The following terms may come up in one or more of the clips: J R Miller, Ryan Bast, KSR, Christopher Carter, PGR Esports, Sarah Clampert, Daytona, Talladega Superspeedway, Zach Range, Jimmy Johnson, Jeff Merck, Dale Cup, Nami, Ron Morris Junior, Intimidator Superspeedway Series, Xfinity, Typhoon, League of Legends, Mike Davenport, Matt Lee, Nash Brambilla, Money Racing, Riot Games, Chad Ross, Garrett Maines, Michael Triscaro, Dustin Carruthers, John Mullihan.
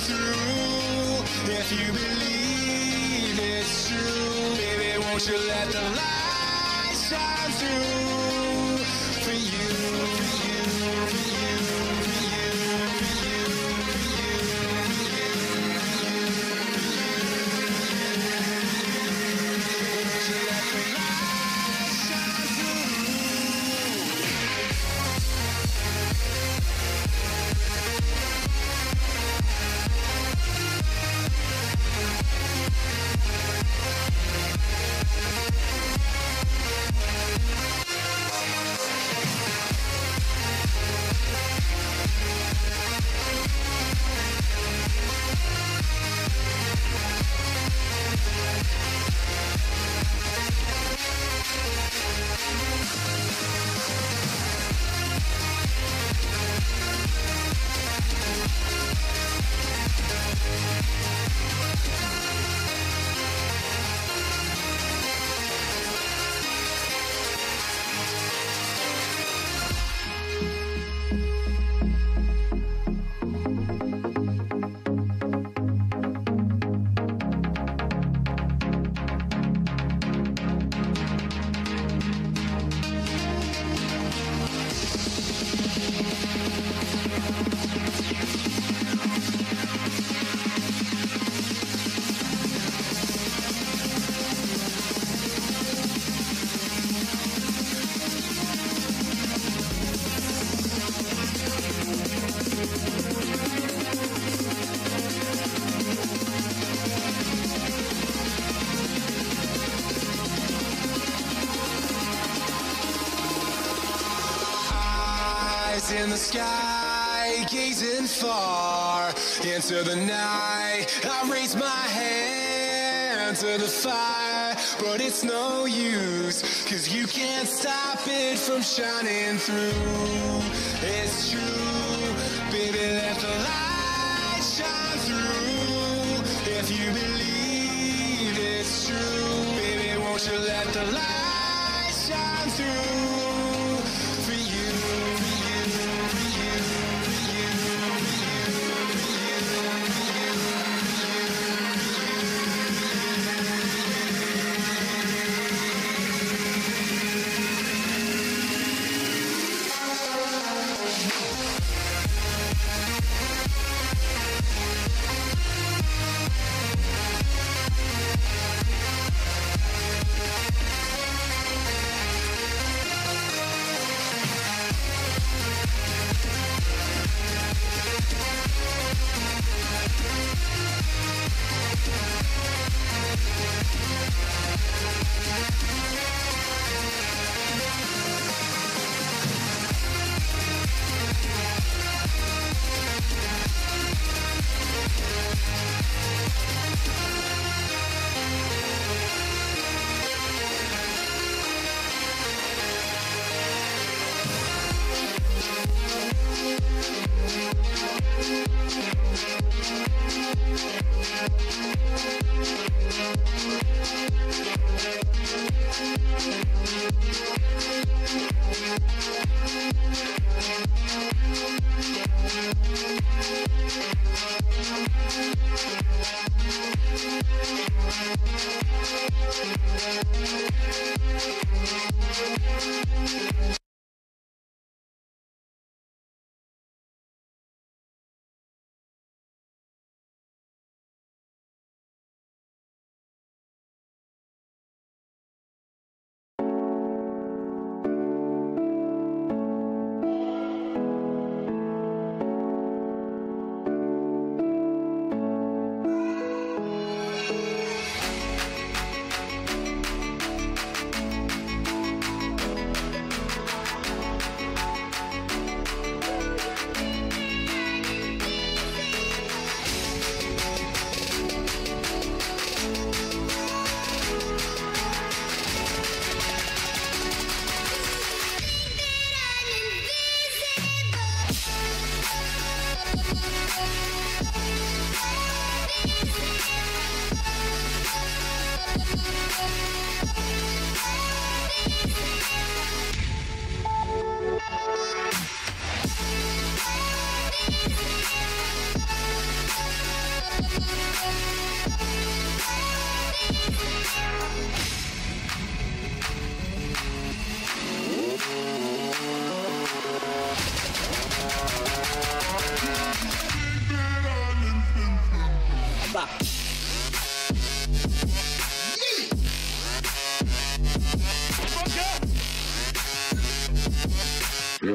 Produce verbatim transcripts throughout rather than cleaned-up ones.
through. If you believe it's true, baby, won't you let the light shine through for you? In the sky, gazing far into the night, I raise my hand to the fire, but it's no use, cause you can't stop it from shining through. It's true, baby, let the light shine through. If you believe it's true, baby, won't you let the light shine through?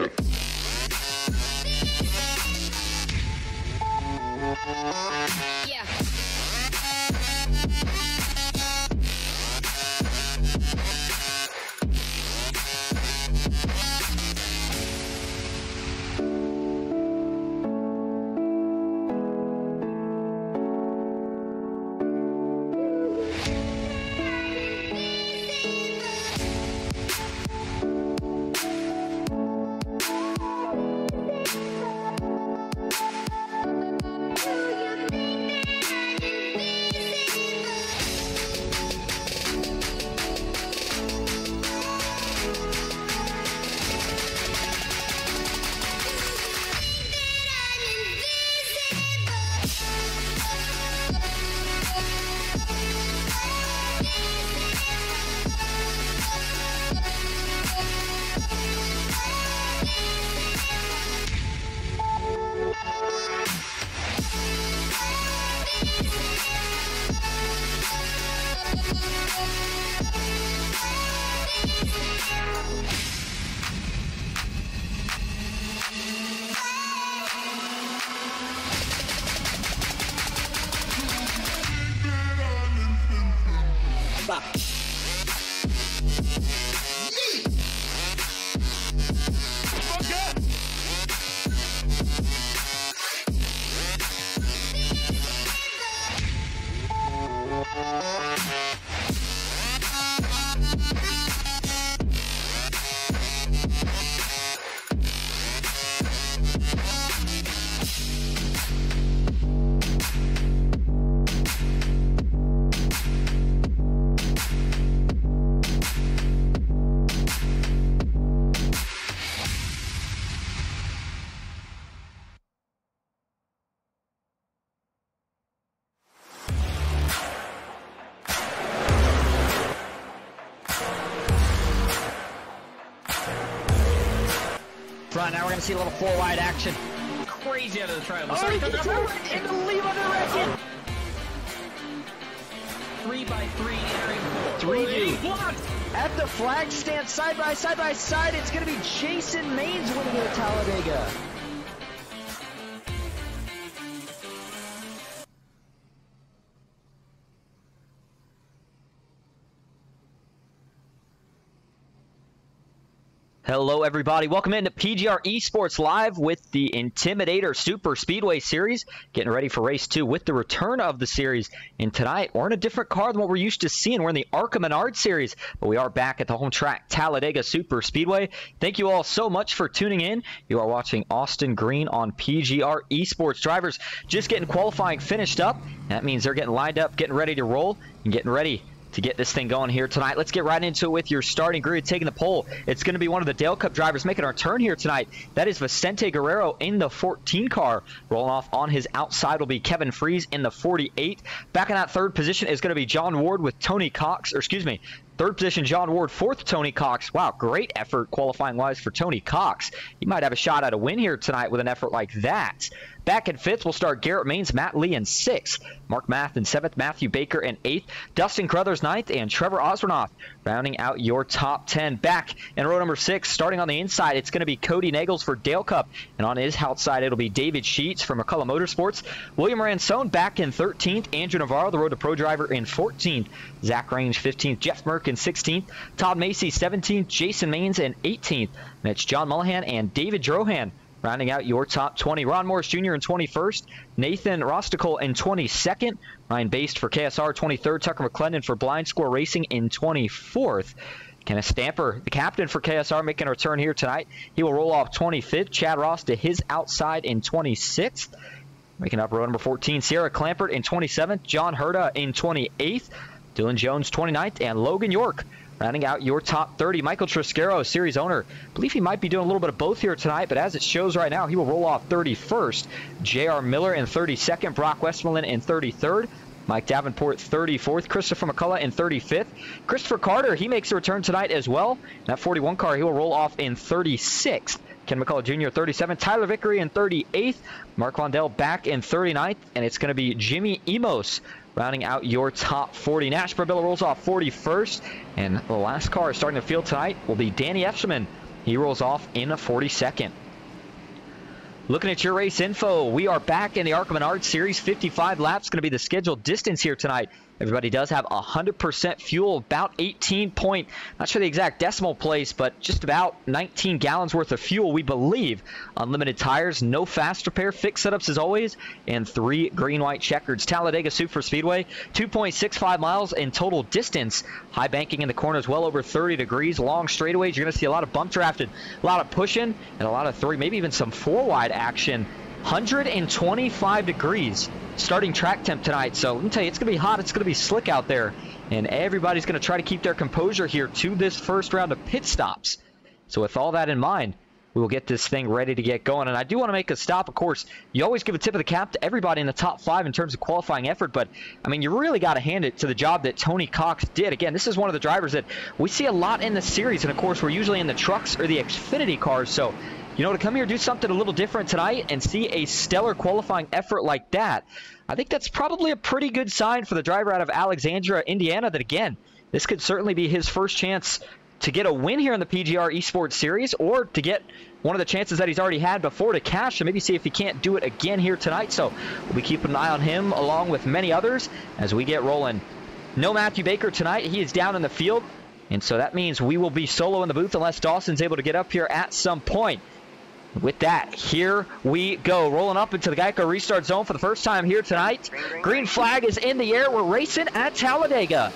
enough. Yeah. Now we're going to see a little four wide action. Crazy out of the trial. Oh, Sorry, comes up in the lead on the racket. Three by three entering four. Three dude. At the flag stand, side by side by side, it's going to be Jason Maines winning at Talladega. Hello, everybody. Welcome into P G R Esports Live with the Intimidator Superspeedway Series. Getting ready for race two with the return of the series. And tonight, we're in a different car than what we're used to seeing. We're in the ARCA Menards Series, but we are back at the home track, Talladega Superspeedway. Thank you all so much for tuning in. You are watching Austin Green on P G R Esports. Drivers just getting qualifying finished up. That means they're getting lined up, getting ready to roll, and getting ready to get this thing going here tonight. Let's get right into it with your starting grid taking the pole. It's going to be one of the Dale Cup drivers making our turn here tonight. That is Vicente Guerrero in the fourteen car. Rolling off on his outside will be Kevin Freeze in the forty-eight. Back in that third position is going to be John Ward with Tony Cox, or excuse me, third position, John Ward. Fourth, Tony Cox. Wow, great effort qualifying-wise for Tony Cox. He might have a shot at a win here tonight with an effort like that. Back in fifth, we'll start Garrett Maines, Matt Lee in sixth, Mark Math in seventh, Matthew Baker in eighth, Dustin Crothers ninth, and Trevor Osranoff rounding out your top ten. Back in row number six, starting on the inside, it's going to be Cody Nagels for Dale Cup, and on his outside, it'll be David Sheets from McCullough Motorsports. William Ransone back in thirteenth, Andrew Navarro, the Road to Pro driver, in fourteenth, Zach Range fifteenth, Jeff Merck in sixteenth, Todd Macy seventeenth, Jason Maines in eighteenth, and it's John Mullihan and David Drohan rounding out your top twenty. Ron Morris Junior in twenty-first, Nathan Rosticle in twenty-second, Ryan Based for K S R twenty-third, Tucker McClendon for Blind Score Racing in twenty-fourth. Kenneth Stamper, the captain for K S R, making a return here tonight. He will roll off twenty-fifth. Chad Ross to his outside in twenty-sixth. Making up row number fourteen, Sarah Clampert in twenty-seventh, John Herda in twenty-eighth, Dylan Jones twenty-ninth, and Logan York rounding out your top thirty. Michael Trascaro, series owner, I believe he might be doing a little bit of both here tonight, but as it shows right now, he will roll off thirty-first. J R Miller in thirty-second, Brock Westmoreland in thirty-third, Mike Davenport thirty-fourth, Christopher McCullough in thirty-fifth. Christopher Carter, he makes a return tonight as well. That forty-one car, he will roll off in thirty-sixth. Ken McCullough Junior thirty-seventh, Tyler Vickery in thirty-eighth, Mark Vondell back in thirty-ninth, and it's going to be Jimmy Emos rounding out your top forty. Nash Brabilla rolls off forty-first, and the last car starting the field tonight will be Danny Efserman He rolls off in a forty-second. Looking at your race info, we are back in the ARCA Menards Series. fifty-five laps going to be the scheduled distance here tonight. Everybody does have one hundred percent fuel, about eighteen point, not sure the exact decimal place, but just about nineteen gallons worth of fuel, we believe. Unlimited tires, no fast repair, fixed setups as always, and three green-white checkers. Talladega Superspeedway, two point six five miles in total distance. High banking in the corners, well over thirty degrees. Long straightaways, you're going to see a lot of bump drafted, a lot of pushing, and a lot of three, maybe even some four-wide action. one hundred twenty-five degrees starting track temp tonight, so let me tell you, it's gonna be hot, it's gonna be slick out there, and everybody's gonna try to keep their composure here to this first round of pit stops. So with all that in mind, we will get this thing ready to get going. And I do want to make a stop, of course. You always give a tip of the cap to everybody in the top five in terms of qualifying effort, but I mean, you really got to hand it to the job that Tony Cox did. Again, this is one of the drivers that we see a lot in the series, and of course we're usually in the trucks or the Xfinity cars, so you know, to come here, do something a little different tonight and see a stellar qualifying effort like that, I think that's probably a pretty good sign for the driver out of Alexandria, Indiana, that again, this could certainly be his first chance to get a win here in the P G R Esports Series, or to get one of the chances that he's already had before to cash and maybe see if he can't do it again here tonight. So we'll be keeping an eye on him along with many others as we get rolling. No Matthew Baker tonight. He is down in the field, and so that means we will be solo in the booth unless Dawson's able to get up here at some point. With that, here we go. Rolling up into the Geico restart zone for the first time here tonight. Green flag is in the air. We're racing at Talladega.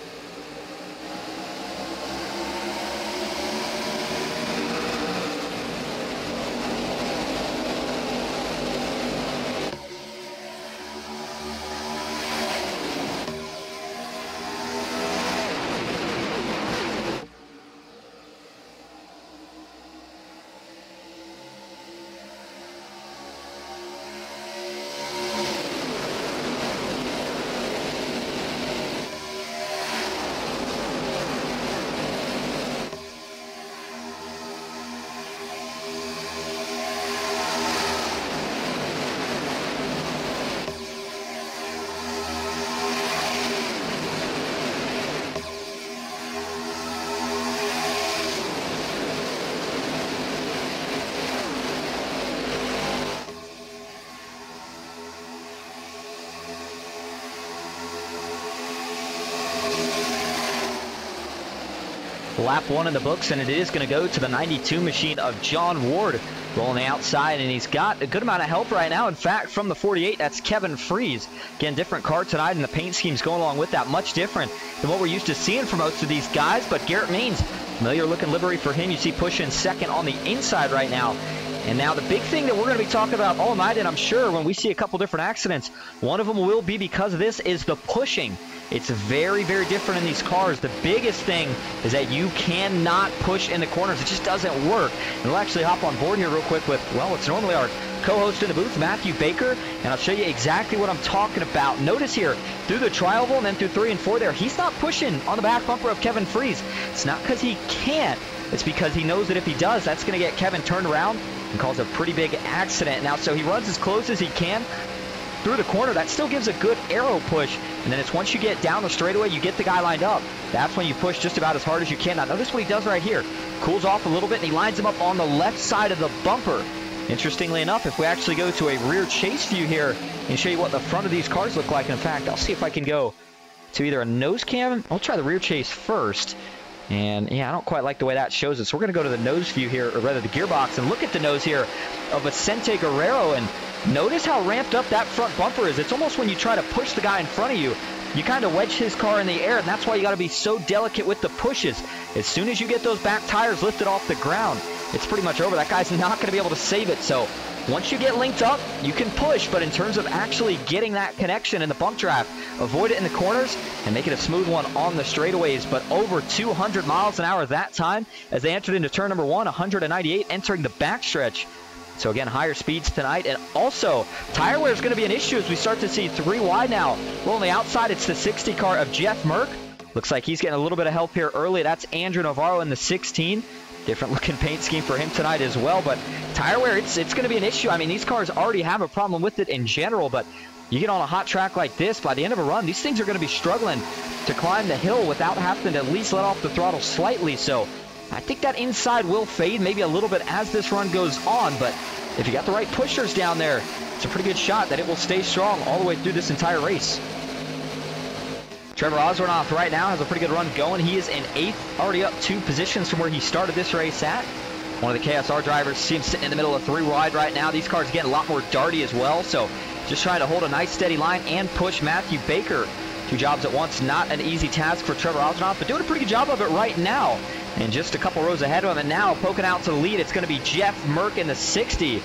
Lap one in the books, and it is going to go to the ninety-two machine of John Ward. Rolling the outside, and he's got a good amount of help right now. In fact, from the forty-eight, that's Kevin Freeze. Again, different car tonight, and the paint scheme's going along with that. Much different than what we're used to seeing from most of these guys, but Garrett Means, familiar-looking livery for him. You see pushing second on the inside right now. And now the big thing that we're going to be talking about all night, and I'm sure when we see a couple different accidents, one of them will be because of this, is the pushing. It's very, very different in these cars. The biggest thing is that you cannot push in the corners. It just doesn't work. And we'll actually hop on board here real quick with, well, it's normally our co-host in the booth, Matthew Baker, and I'll show you exactly what I'm talking about. Notice here, through the trioval and then through three and four there, he's not pushing on the back bumper of Kevin Freeze. It's not because he can't. It's because he knows that if he does, that's going to get Kevin turned around and cause a pretty big accident. Now, so he runs as close as he can through the corner. That still gives a good arrow push, and then it's once you get down the straightaway, you get the guy lined up. That's when you push just about as hard as you can. Now notice what he does right here. Cools off a little bit, and he lines him up on the left side of the bumper. Interestingly enough, if we actually go to a rear chase view here and show you what the front of these cars look like, in fact, I'll see if I can go to either a nose cam. I'll try the rear chase first. And yeah, I don't quite like the way that shows us. So we're going to go to the nose view here, or rather the gearbox, and look at the nose here of Vicente Guerrero. And notice how ramped up that front bumper is. It's almost when you try to push the guy in front of you, you kind of wedge his car in the air, and that's why you got to be so delicate with the pushes. As soon as you get those back tires lifted off the ground, it's pretty much over. That guy's not going to be able to save it. So once you get linked up, you can push, but in terms of actually getting that connection in the bump draft, avoid it in the corners and make it a smooth one on the straightaways. But over two hundred miles an hour that time as they entered into turn number one, one hundred ninety-eight entering the backstretch. So again, higher speeds tonight, and also tire wear is going to be an issue as we start to see three wide now. Rolling the outside, it's the sixty car of Jeff Merck. Looks like he's getting a little bit of help here early. That's Andrew Navarro in the sixteen. Different looking paint scheme for him tonight as well, but tire wear, it's it's going to be an issue. I mean, these cars already have a problem with it in general, but you get on a hot track like this, by the end of a run, these things are going to be struggling to climb the hill without having to at least let off the throttle slightly. So I think that inside will fade maybe a little bit as this run goes on, but if you got the right pushers down there, it's a pretty good shot that it will stay strong all the way through this entire race. Trevor Oswinoff right now has a pretty good run going. He is in eighth, already up two positions from where he started this race at. One of the K S R drivers, see him sitting in the middle of three wide right now. These cars getting a lot more darty as well, so just trying to hold a nice steady line and push Matthew Baker. Two jobs at once, not an easy task for Trevor Oswinoff, but doing a pretty good job of it right now. And just a couple rows ahead of him, and now poking out to the lead, it's going to be Jeff Merck in the sixty.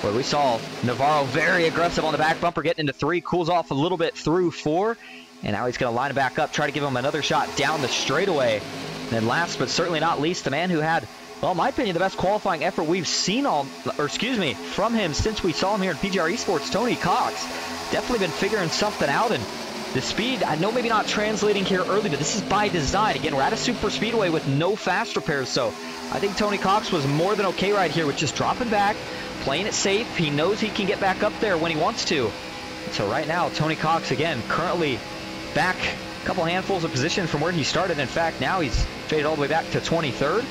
Where we saw Navarro very aggressive on the back bumper, getting into three, cools off a little bit through four. And now he's going to line it back up, try to give him another shot down the straightaway. And then last but certainly not least, the man who had, well, in my opinion, the best qualifying effort we've seen all, or excuse me, from him since we saw him here in P G R Esports, Tony Cox. Definitely been figuring something out, and the speed, I know maybe not translating here early, but this is by design. Again, we're at a super speedway with no fast repairs, so I think Tony Cox was more than okay right here with just dropping back, playing it safe. He knows he can get back up there when he wants to. So right now, Tony Cox, again, currently back a couple handfuls of position from where he started. In fact, now he's traded all the way back to twenty-third,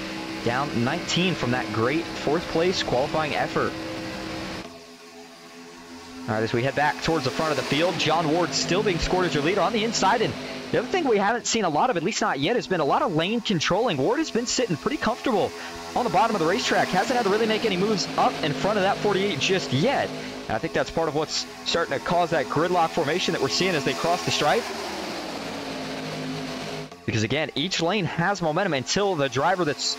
down nineteen from that great fourth place qualifying effort. All right, as we head back towards the front of the field, John Ward still being scored as your leader on the inside. And the other thing we haven't seen a lot of, at least not yet, has been a lot of lane controlling. Ward has been sitting pretty comfortable on the bottom of the racetrack. Hasn't had to really make any moves up in front of that forty-eight just yet. And I think that's part of what's starting to cause that gridlock formation that we're seeing as they cross the stripe. Because again, each lane has momentum until the driver that's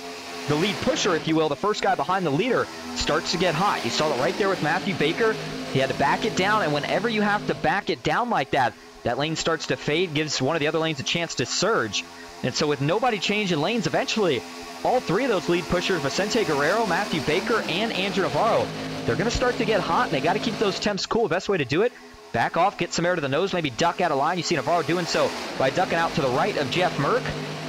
the lead pusher, if you will, the first guy behind the leader, starts to get hot. You saw it right there with Matthew Baker. He had to back it down, and whenever you have to back it down like that, that lane starts to fade, gives one of the other lanes a chance to surge. And so with nobody changing lanes, eventually all three of those lead pushers, Vicente Guerrero, Matthew Baker, and Andrew Navarro, they're going to start to get hot, and they got to keep those temps cool. Best way to do it, back off, get some air to the nose, maybe duck out of line. You see Navarro doing so by ducking out to the right of Jeff Merck.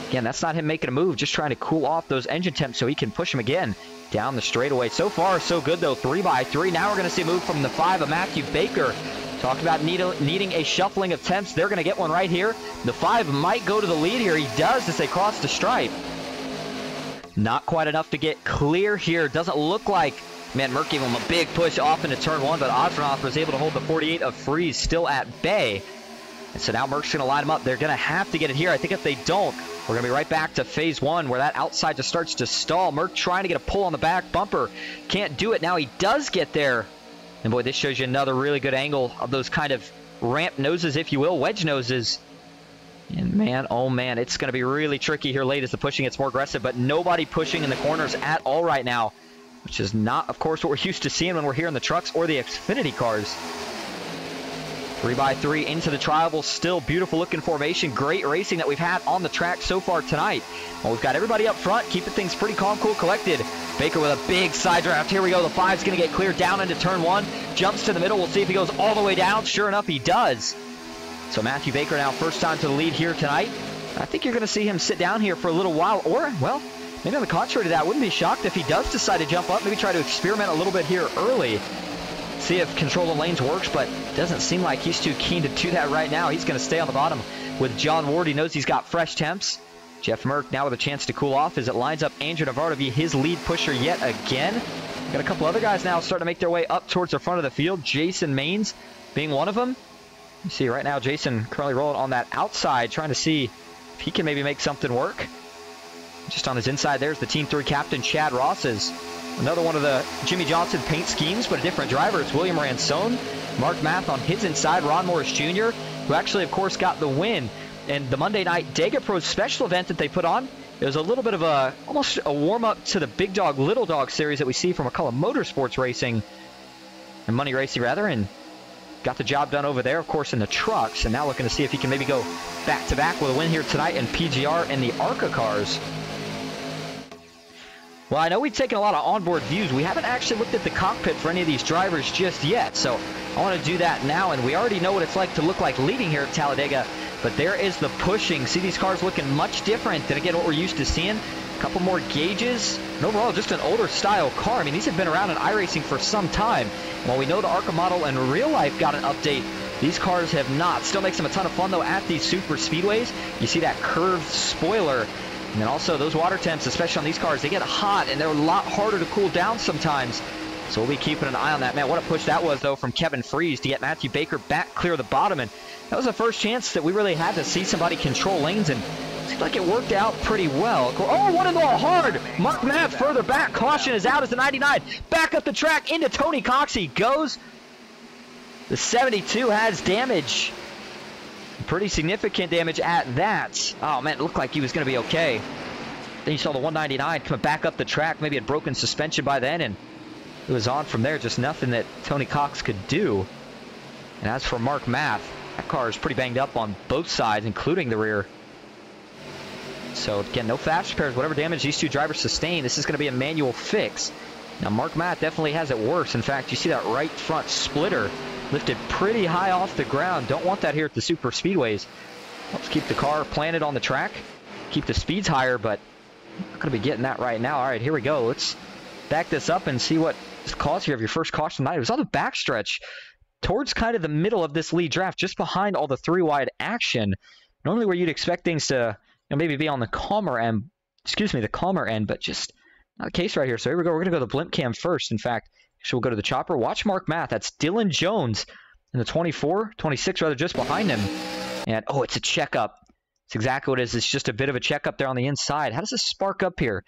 Again, that's not him making a move, just trying to cool off those engine temps so he can push him again down the straightaway. So far, so good, though, three by three. Now we're going to see a move from the five of Matthew Baker. Talked about need a, needing a shuffling of temps. They're going to get one right here. The five might go to the lead here. He does as they cross the stripe. Not quite enough to get clear here. Doesn't look like, man, Merck gave him a big push off into turn one, but Oswinoff was able to hold the forty-eight of Freeze still at bay. And so now Merck's going to line them up. They're going to have to get it here. I think if they don't, we're going to be right back to phase one where that outside just starts to stall. Merck trying to get a pull on the back bumper. Can't do it. Now he does get there. And boy, this shows you another really good angle of those kind of ramp noses, if you will, wedge noses. And man, oh man, it's going to be really tricky here late as the pushing gets more aggressive. But nobody pushing in the corners at all right now, which is not, of course, what we're used to seeing when we're here in the trucks or the Xfinity cars. Three by three into the tribal, still beautiful looking formation. Great racing that we've had on the track so far tonight. Well, we've got everybody up front, keeping things pretty calm, cool, collected. Baker with a big side draft. Here we go. The five's going to get cleared down into turn one. Jumps to the middle. We'll see if he goes all the way down. Sure enough, he does. So Matthew Baker now first time to the lead here tonight. I think you're going to see him sit down here for a little while, or, well, maybe on the contrary to that, wouldn't be shocked if he does decide to jump up, maybe try to experiment a little bit here early. See if control of lanes works, but doesn't seem like he's too keen to do that right now. He's going to stay on the bottom with John Ward. He knows he's got fresh temps. Jeff Merck now with a chance to cool off as it lines up Andrew Navarro to be his lead pusher yet again. Got a couple other guys now starting to make their way up towards the front of the field. Jason Maines being one of them. You see right now Jason currently rolling on that outside, trying to see if he can maybe make something work. Just on his inside there's the Team three captain Chad Rosses. Another one of the Jimmy Johnson paint schemes, but a different driver. It's William Ransone. Mark Math on his inside. Ron Morris Junior, who actually, of course, got the win in the Monday night Dega Pro special event that they put on. It was a little bit of a, almost a warm-up to the Big Dog, Little Dog series that we see from McCullough Motorsports Racing, and Money Racing, rather, and got the job done over there, of course, in the trucks, and now looking to see if he can maybe go back-to-back with a win here tonight in P G R and the ARCA cars. Well, I know we've taken a lot of onboard views. We haven't actually looked at the cockpit for any of these drivers just yet, so I want to do that now, and we already know what it's like to look like leading here at Talladega, but there is the pushing. See these cars looking much different than, again, what we're used to seeing. A couple more gauges, and overall just an older style car. I mean, these have been around in iRacing for some time. While we know the ARCA model in real life got an update, these cars have not. Still makes them a ton of fun, though, at these super speedways. You see that curved spoiler And then also those water temps, especially on these cars, they get hot and they're a lot harder to cool down sometimes. So we'll be keeping an eye on that. Man, what a push that was, though, from Kevin Freeze to get Matthew Baker back clear of the bottom. And that was the first chance that we really had to see somebody control lanes, and it seemed like it worked out pretty well. Oh, one and all hard. Mark Matt further back. Caution is out as the ninety-nine. Back up the track into Tony Cox. He goes. The seventy-two has damage. Pretty significant damage at that. Oh, man, it looked like he was going to be okay. Then you saw the one ninety-nine come back up the track. Maybe it had broken suspension by then, and it was on from there. Just nothing that Tony Cox could do. And as for Mark Math, that car is pretty banged up on both sides, including the rear. So, again, no fast repairs. Whatever damage these two drivers sustain, this is going to be a manual fix. Now, Mark Math definitely has it worse. In fact, you see that right front splitter lifted pretty high off the ground. Don't want that here at the super speedways. Helps keep the car planted on the track, keep the speeds higher, but not going to be getting that right now. All right, here we go. Let's back this up and see what is caused here of your first caution of the night. It was on the backstretch towards kind of the middle of this lead draft, just behind all the three-wide action. Normally where you'd expect things to, you know, maybe be on the calmer end, excuse me, the calmer end, but just not the case right here. So here we go. We're going to go to the blimp cam first. In fact, we'll go to the chopper. Watch Mark Math. That's Dylan Jones in the twenty-four, twenty-six, rather, just behind him. And, oh, it's a checkup. It's exactly what it is. It's just a bit of a checkup there on the inside. How does this spark up here?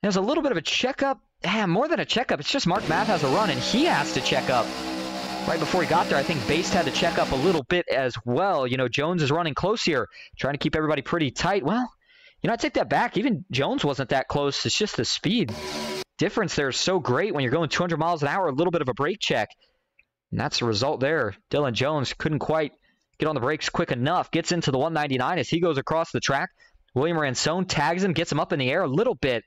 There's a little bit of a checkup. Yeah, more than a checkup. It's just Mark Math has a run, and he has to check up. Right before he got there, I think Bast had to check up a little bit as well. You know, Jones is running close here, trying to keep everybody pretty tight. Well, you know, I take that back. Even Jones wasn't that close. It's just the speed difference there is so great when you're going two hundred miles an hour, a little bit of a brake check. And that's the result there. Dylan Jones couldn't quite get on the brakes quick enough. Gets into the one ninety-nine as he goes across the track. William Ransone tags him, gets him up in the air a little bit.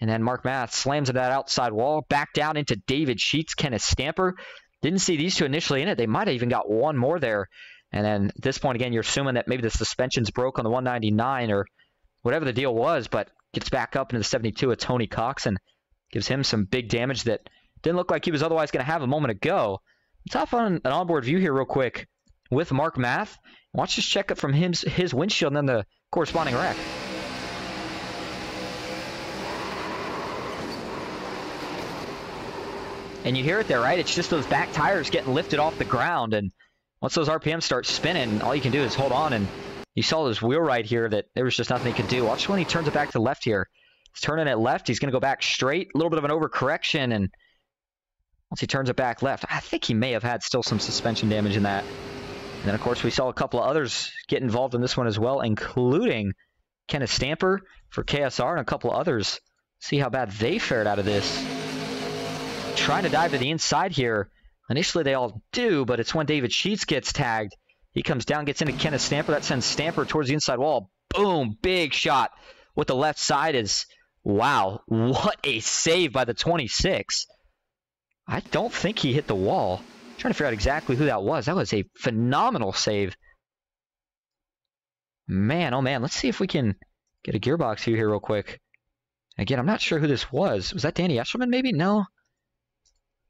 And then Mark Math slams into that outside wall. Back down into David Sheets, Kenneth Stamper. Didn't see these two initially in it. They might have even got one more there. And then at this point, again, you're assuming that maybe the suspensions broke on the one ninety-nine or whatever the deal was, but gets back up into the seventy-two of Tony Cox and gives him some big damage that didn't look like he was otherwise going to have a moment ago. Let's hop on an onboard view here real quick with Mark Math. Watch this checkup from him, his windshield, and then the corresponding wreck. And you hear it there, right? It's just those back tires getting lifted off the ground. And once those R P Ms start spinning, all you can do is hold on. And you saw this wheel right here that there was just nothing he could do. Watch when he turns it back to left here. He's turning it left. He's going to go back straight. A little bit of an overcorrection, and once he turns it back left, I think he may have had still some suspension damage in that. And then, of course, we saw a couple of others get involved in this one as well, including Kenneth Stamper for K S R and a couple of others. See how bad they fared out of this. Trying to dive to the inside here. Initially, they all do, but it's when David Sheets gets tagged. He comes down, gets into Kenneth Stamper. That sends Stamper towards the inside wall. Boom, big shot with the left side is... Wow, what a save by the twenty-six. I don't think he hit the wall. I'm trying to figure out exactly who that was. That was a phenomenal save. Man, oh man, let's see if we can get a gearbox view here real quick. Again, I'm not sure who this was. Was that Danny Eshelman maybe? No.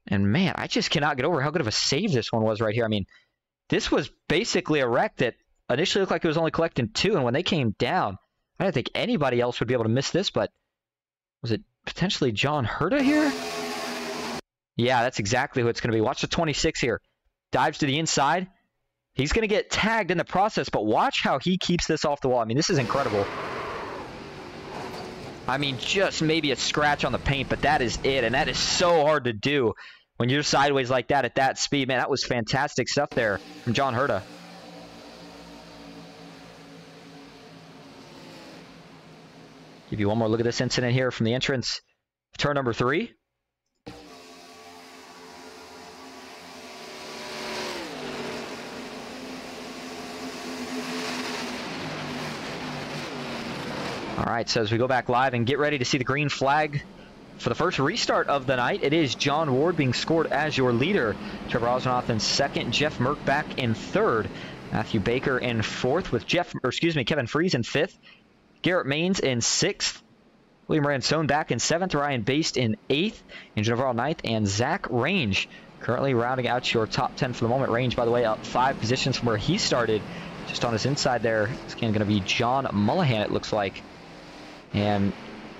And man, I just cannot get over how good of a save this one was right here. I mean, this was basically a wreck that initially looked like it was only collecting two, and when they came down, I didn't think anybody else would be able to miss this, but was it potentially John Herta here? Yeah, that's exactly who it's going to be. Watch the twenty-six here. Dives to the inside. He's going to get tagged in the process, but watch how he keeps this off the wall. I mean, this is incredible. I mean, just maybe a scratch on the paint, but that is it, and that is so hard to do when you're sideways like that at that speed. Man, that was fantastic stuff there from John Herta. Give you one more look at this incident here from the entrance of turn number three. All right, so as we go back live and get ready to see the green flag for the first restart of the night, it is John Ward being scored as your leader. Trevor Osnoff in second, Jeff Merck back in third, Matthew Baker in fourth with Jeff, or excuse me, Kevin Freeze in fifth. Garrett Maines in sixth, William Ransone back in seventh, Ryan Bast in eighth, Andrew Navarro ninth, and Zach Range currently rounding out your top ten for the moment. Range, by the way, up five positions from where he started. Just on his inside there, it's again going to be John Mullahan, it looks like. And,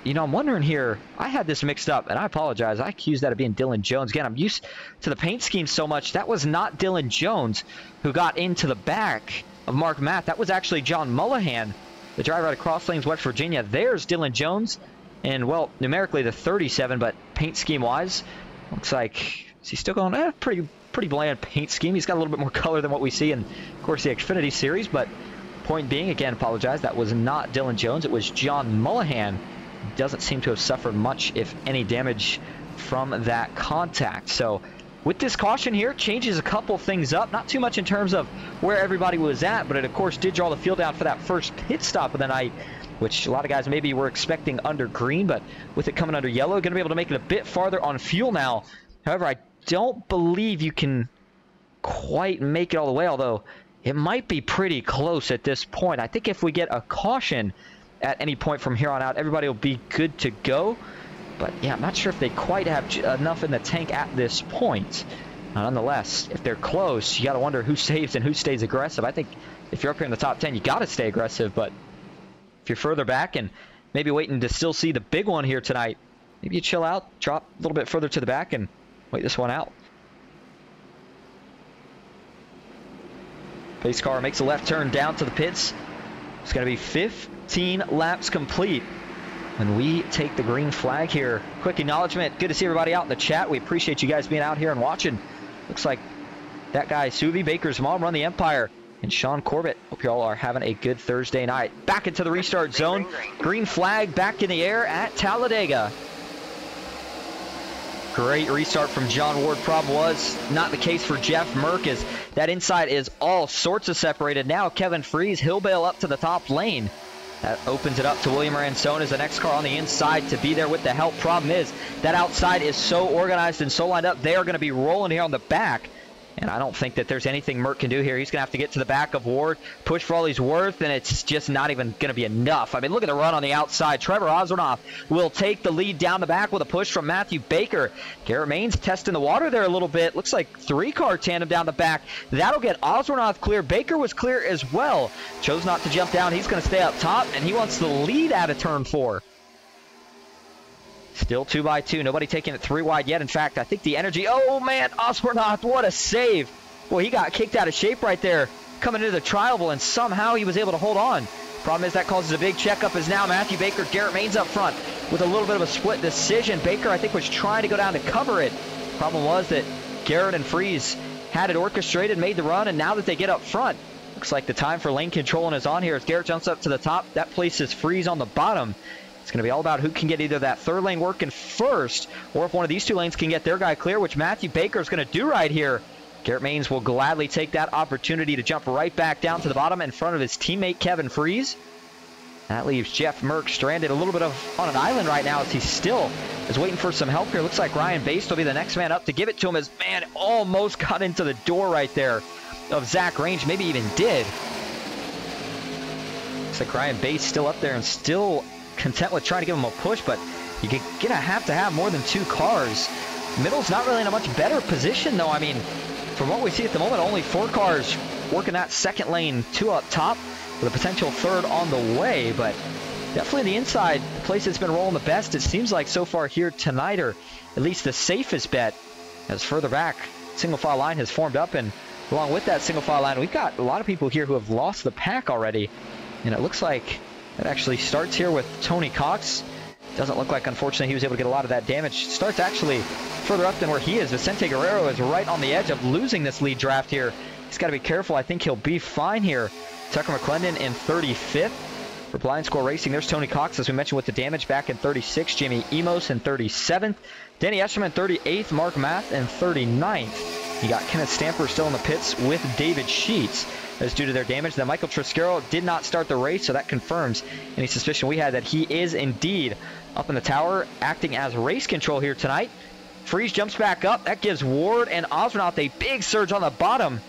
you know, I'm wondering here, I had this mixed up, and I apologize. I accused that of being Dylan Jones. Again, I'm used to the paint scheme so much. That was not Dylan Jones who got into the back of Mark Math. That was actually John Mullahan, the driver out of Cross Lanes, West Virginia. There's Dylan Jones. And, well, numerically the thirty-seven, but paint scheme-wise, looks like he's still going, eh, pretty pretty bland paint scheme. He's got a little bit more color than what we see in, of course, the Xfinity Series. But point being, again, apologize, that was not Dylan Jones. It was John Mullahan. Doesn't seem to have suffered much, if any, damage from that contact. So with this caution here, changes a couple things up. Not too much in terms of where everybody was at, but it, of course, did draw the field out for that first pit stop of the night, which a lot of guys maybe were expecting under green, but with it coming under yellow, going to be able to make it a bit farther on fuel now. However, I don't believe you can quite make it all the way, although it might be pretty close at this point. I think if we get a caution at any point from here on out, everybody will be good to go. But yeah, I'm not sure if they quite have enough in the tank at this point. Nonetheless, if they're close, you got to wonder who saves and who stays aggressive. I think if you're up here in the top ten, you got to stay aggressive, but if you're further back and maybe waiting to still see the big one here tonight, maybe you chill out, drop a little bit further to the back and wait this one out. Pace car makes a left turn down to the pits. It's going to be fifteen laps complete when we take the green flag here. Quick acknowledgement. Good to see everybody out in the chat. We appreciate you guys being out here and watching. Looks like that guy, Suvi, Baker's mom, Run the Empire, and Sean Corbett. Hope you all are having a good Thursday night. Back into the restart zone. Green flag back in the air at Talladega. Great restart from John Ward. Problem was not the case for Jeff Merck, as that inside is all sorts of separated. Now Kevin Freese, he'll bail up to the top lane. That opens it up to William Ransone as the next car on the inside to be there with the help. Problem is that outside is so organized and so lined up, they are going to be rolling here on the back. And I don't think that there's anything Merck can do here. He's going to have to get to the back of Ward, push for all he's worth, and it's just not even going to be enough. I mean, look at the run on the outside. Trevor Ozernoff will take the lead down the back with a push from Matthew Baker. Garrett Maines testing the water there a little bit. Looks like three-car tandem down the back. That'll get Ozernoff clear. Baker was clear as well. Chose not to jump down. He's going to stay up top, and he wants the lead out of turn four. Still two by two. Nobody taking it three wide yet. In fact, I think the energy. Oh, man, Osbornoth, what a save. Well, he got kicked out of shape right there coming into the tribal, and somehow he was able to hold on. Problem is that causes a big checkup as now Matthew Baker, Garrett Maines up front with a little bit of a split decision. Baker, I think, was trying to go down to cover it. Problem was that Garrett and Freese had it orchestrated, made the run, and now that they get up front, looks like the time for lane controlling is on here as Garrett jumps up to the top. That places Freese on the bottom. It's going to be all about who can get either that third lane working first, or if one of these two lanes can get their guy clear, which Matthew Baker is going to do right here. Garrett Maines will gladly take that opportunity to jump right back down to the bottom in front of his teammate Kevin Freese. That leaves Jeff Merck stranded a little bit of on an island right now as he still is waiting for some help here. Looks like Ryan Baste will be the next man up to give it to him, as man almost got into the door right there of Zach Range, maybe even did. Looks like Ryan Baste still up there and still content with trying to give him a push, but you're gonna have to have more than two cars. Middle's not really in a much better position though. I mean, from what we see at the moment, only four cars working that second lane, two up top with a potential third on the way, but definitely the inside, the place that's been rolling the best, it seems like so far here tonight, or at least the safest bet, as further back single file line has formed up, and along with that single file line, we've got a lot of people here who have lost the pack already, and it looks like it actually starts here with Tony Cox. Doesn't look like, unfortunately, he was able to get a lot of that damage. Starts actually further up than where he is. Vicente Guerrero is right on the edge of losing this lead draft here. He's got to be careful. I think he'll be fine here. Tucker McClendon in thirty-fifth for Blind Score Racing. There's Tony Cox, as we mentioned, with the damage back in thirty-sixth. Jimmy Emos in thirty-seventh. Danny Eschman thirty-eighth. Mark Math in thirty-ninth. You got Kenneth Stamper still in the pits with David Sheets. That's due to their damage. Then Michael Triscaro did not start the race, so that confirms any suspicion we had that he is indeed up in the tower, acting as race control here tonight. Freese jumps back up. That gives Ward and Osmonaut a big surge on the bottom.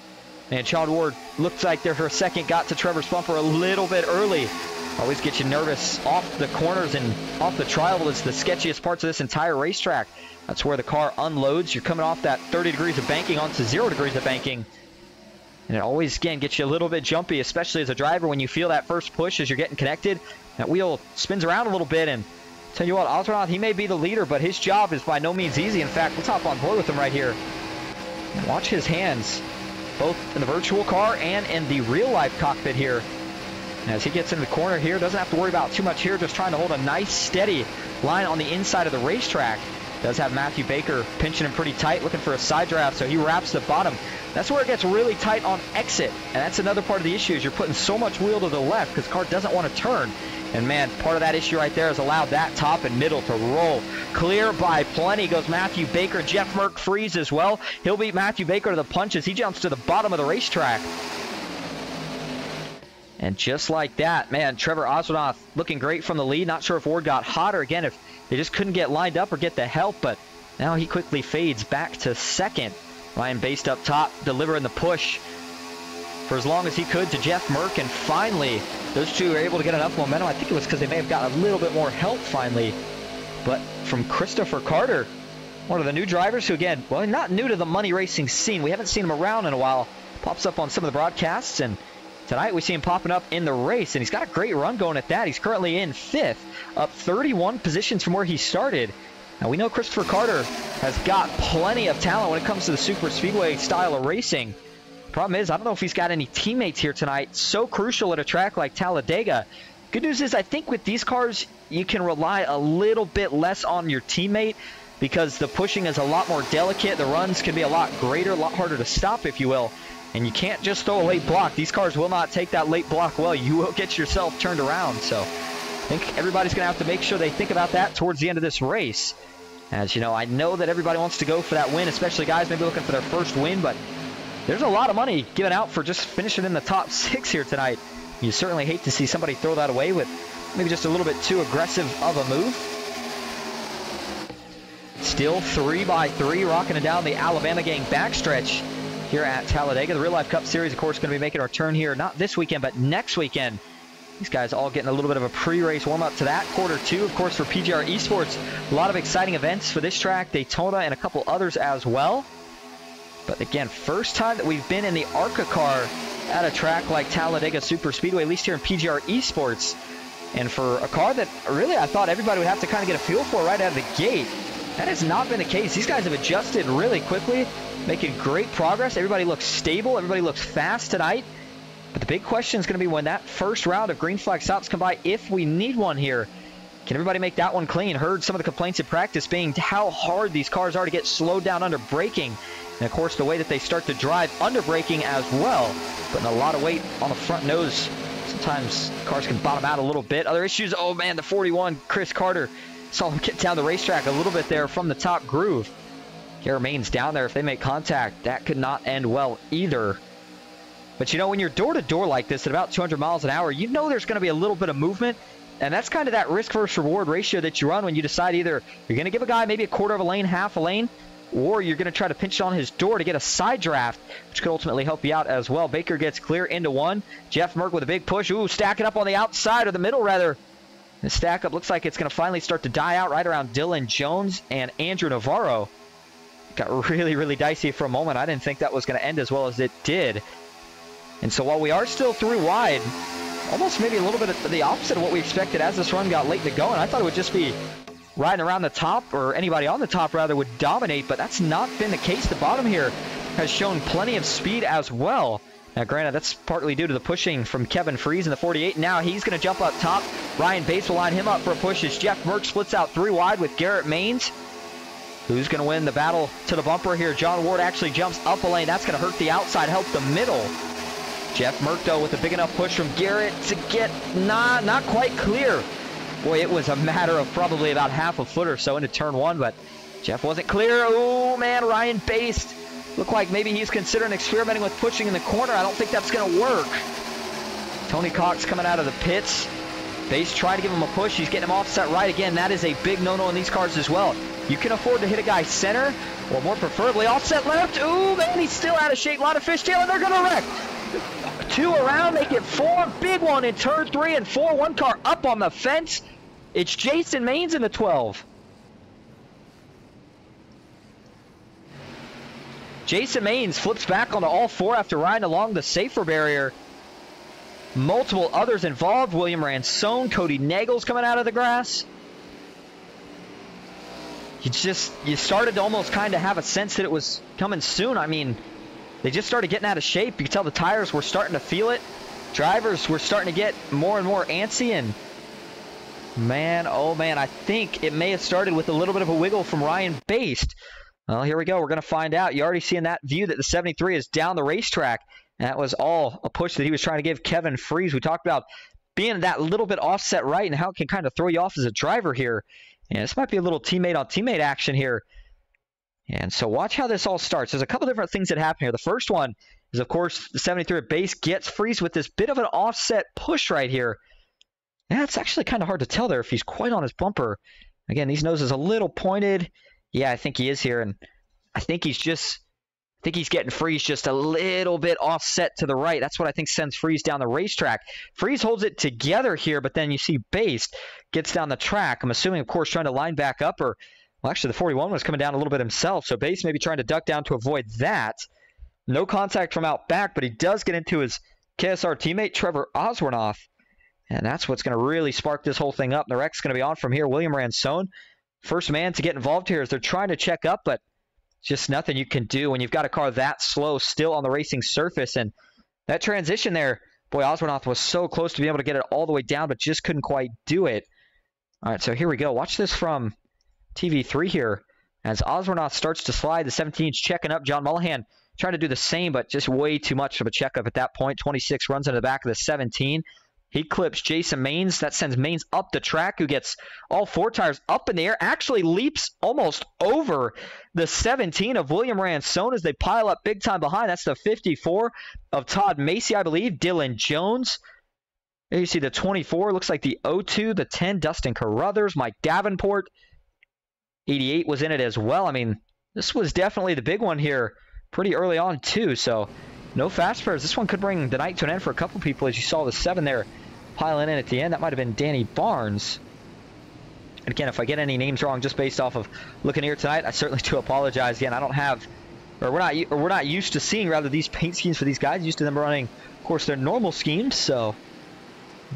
And Sean Ward looks like there for a second got to Trevor Splumper a little bit early. Always get you nervous off the corners and off the tribal. It's the sketchiest parts of this entire racetrack. That's where the car unloads. You're coming off that thirty degrees of banking onto zero degrees of banking. And it always, again, gets you a little bit jumpy, especially as a driver when you feel that first push as you're getting connected. That wheel spins around a little bit, and tell you what, Alternaut, he may be the leader, but his job is by no means easy. In fact, let's hop on board with him right here. Watch his hands, both in the virtual car and in the real-life cockpit here. As he gets in the corner here, doesn't have to worry about too much here, just trying to hold a nice, steady line on the inside of the racetrack. Does have Matthew Baker pinching him pretty tight, looking for a side draft, so he wraps the bottom. That's where it gets really tight on exit, and that's another part of the issue is you're putting so much wheel to the left because the car doesn't want to turn. And man, part of that issue right there has allowed that top and middle to roll. Clear by plenty goes Matthew Baker. Jeff Merck frees as well. He'll beat Matthew Baker to the punches. He jumps to the bottom of the racetrack. And just like that, man, Trevor Oswinoth looking great from the lead. Not sure if Ward got hot or, again, if they just couldn't get lined up or get the help, but now he quickly fades back to second. Ryan Based up top, delivering the push for as long as he could to Jeff Merck, and finally, those two are able to get enough momentum. I think it was because they may have gotten a little bit more help finally, but from Christopher Carter, one of the new drivers who, again, well, not new to the Money Racing scene. We haven't seen him around in a while. Pops up on some of the broadcasts, and tonight we see him popping up in the race, and he's got a great run going at that. He's currently in fifth, up thirty-one positions from where he started. Now, we know Christopher Carter has got plenty of talent when it comes to the super speedway style of racing. Problem is, I don't know if he's got any teammates here tonight. So crucial at a track like Talladega. Good news is, I think with these cars, you can rely a little bit less on your teammate because the pushing is a lot more delicate. The runs can be a lot greater, a lot harder to stop, if you will. And you can't just throw a late block. These cars will not take that late block well. You will get yourself turned around. So I think everybody's going to have to make sure they think about that towards the end of this race. As you know, I know that everybody wants to go for that win, especially guys maybe looking for their first win. But there's a lot of money given out for just finishing in the top six here tonight. You certainly hate to see somebody throw that away with maybe just a little bit too aggressive of a move. Still three by three, rocking it down the Alabama gang backstretch here at Talladega. The Real Life Cup Series, of course, going to be making our turn here, not this weekend, but next weekend. These guys all getting a little bit of a pre-race warm-up to that. Quarter two, of course, for P G R Esports. A lot of exciting events for this track, Daytona and a couple others as well. But again, first time that we've been in the ARCA car at a track like Talladega Superspeedway, at least here in P G R Esports. And for a car that really I thought everybody would have to kind of get a feel for right out of the gate, that has not been the case. These guys have adjusted really quickly, making great progress. Everybody looks stable. Everybody looks fast tonight. But the big question is going to be when that first round of green flag stops come by, if we need one here. Can everybody make that one clean? Heard some of the complaints in practice being how hard these cars are to get slowed down under braking. And, of course, the way that they start to drive under braking as well, putting a lot of weight on the front nose. Sometimes cars can bottom out a little bit. Other issues, oh, man, the forty-one, Chris Carter. Saw him get down the racetrack a little bit there from the top groove. Garrett Main's down there. If they make contact, that could not end well either. But, you know, when you're door-to-door like this at about two hundred miles an hour, you know there's going to be a little bit of movement. And that's kind of that risk versus reward ratio that you run when you decide either you're going to give a guy maybe a quarter of a lane, half a lane, or you're going to try to pinch on his door to get a side draft, which could ultimately help you out as well. Baker gets clear into one. Jeff Merck with a big push. Ooh, stacking up on the outside, or the middle, rather. The stack up looks like it's going to finally start to die out right around Dylan Jones and Andrew Navarro. Got really, really dicey for a moment. I didn't think that was going to end as well as it did. And so while we are still three wide, almost maybe a little bit of the opposite of what we expected as this run got late to go. And I thought it would just be riding around the top, or anybody on the top, rather, would dominate. But that's not been the case. The bottom here has shown plenty of speed as well. Now, granted, that's partly due to the pushing from Kevin Freeze in the forty-eight. Now he's going to jump up top. Ryan Bates will line him up for a push as Jeff Merck splits out three wide with Garrett Maines. Who's going to win the battle to the bumper here? John Ward actually jumps up a lane. That's going to hurt the outside, help the middle. Jeff Merck, though, with a big enough push from Garrett to get nah, not quite clear. Boy, it was a matter of probably about half a foot or so into turn one, but Jeff wasn't clear. Oh, man, Ryan Based. Looked like maybe he's considering experimenting with pushing in the corner. I don't think that's going to work. Tony Cox coming out of the pits. Based tried to give him a push. He's getting him offset right again. That is a big no-no in these cars as well. You can afford to hit a guy center, or more preferably offset left. Ooh, man, he's still out of shape. A lot of fishtail, and they're going to wreck. Two around, make it four. Big one in turn three and four. One car up on the fence. It's Jason Maines in the twelve. Jason Maines flips back onto all four after riding along the safer barrier. Multiple others involved. William Ransone, Cody Nagel's coming out of the grass. You just, you started to almost kind of have a sense that it was coming soon. I mean, they just started getting out of shape. You could tell the tires were starting to feel it. Drivers were starting to get more and more antsy, and man, oh man, I think it may have started with a little bit of a wiggle from Ryan Baist. Well, here we go. We're going to find out. You're already seeing that view that the seventy-three is down the racetrack. And that was all a push that he was trying to give Kevin Freeze. We talked about being that little bit offset right and how it can kind of throw you off as a driver here. And this might be a little teammate-on-teammate action here. And so watch how this all starts. There's a couple different things that happen here. The first one is, of course, the seventy-three at base gets Freeze with this bit of an offset push right here. And that's actually kind of hard to tell there if he's quite on his bumper. Again, these noses a little pointed. Yeah, I think he is here, and I think he's just... I think he's getting Freeze just a little bit offset to the right. That's what I think sends Freeze down the racetrack. Freeze holds it together here, but then you see Baist gets down the track. I'm assuming, of course, trying to line back up. Or, well, actually, the forty-one was coming down a little bit himself, so Baist may be trying to duck down to avoid that. No contact from out back, but he does get into his K S R teammate, Trevor Oswernoff, and that's what's going to really spark this whole thing up. The wreck's going to be on from here. William Ransone, first man to get involved here as they're trying to check up, but just nothing you can do when you've got a car that slow still on the racing surface. And that transition there, boy, Oswinoff was so close to being able to get it all the way down, but just couldn't quite do it. All right, so here we go. Watch this from T V three here. As Oswinoff starts to slide, the seventeen's checking up. John Mullihan trying to do the same, but just way too much of a checkup at that point. twenty-six runs into the back of the seventeen. He clips Jason Maines. That sends Maines up the track, who gets all four tires up in the air, actually leaps almost over the seventeen of William Ransone as they pile up big time behind. That's the fifty-four of Todd Macy, I believe. Dylan Jones. There you see the twenty-four. Looks like the oh two, the ten, Dustin Carruthers, Mike Davenport. eighty-eight was in it as well. I mean, this was definitely the big one here pretty early on, too, so... no fast fares. This one could bring the night to an end for a couple people, as you saw the seven there piling in at the end. That might have been Danny Barnes. And again, if I get any names wrong just based off of looking here tonight, I certainly do apologize. Again, I don't have, or we're not, or we're not used to seeing, rather, these paint schemes for these guys. Used to them running, of course, their normal schemes. So,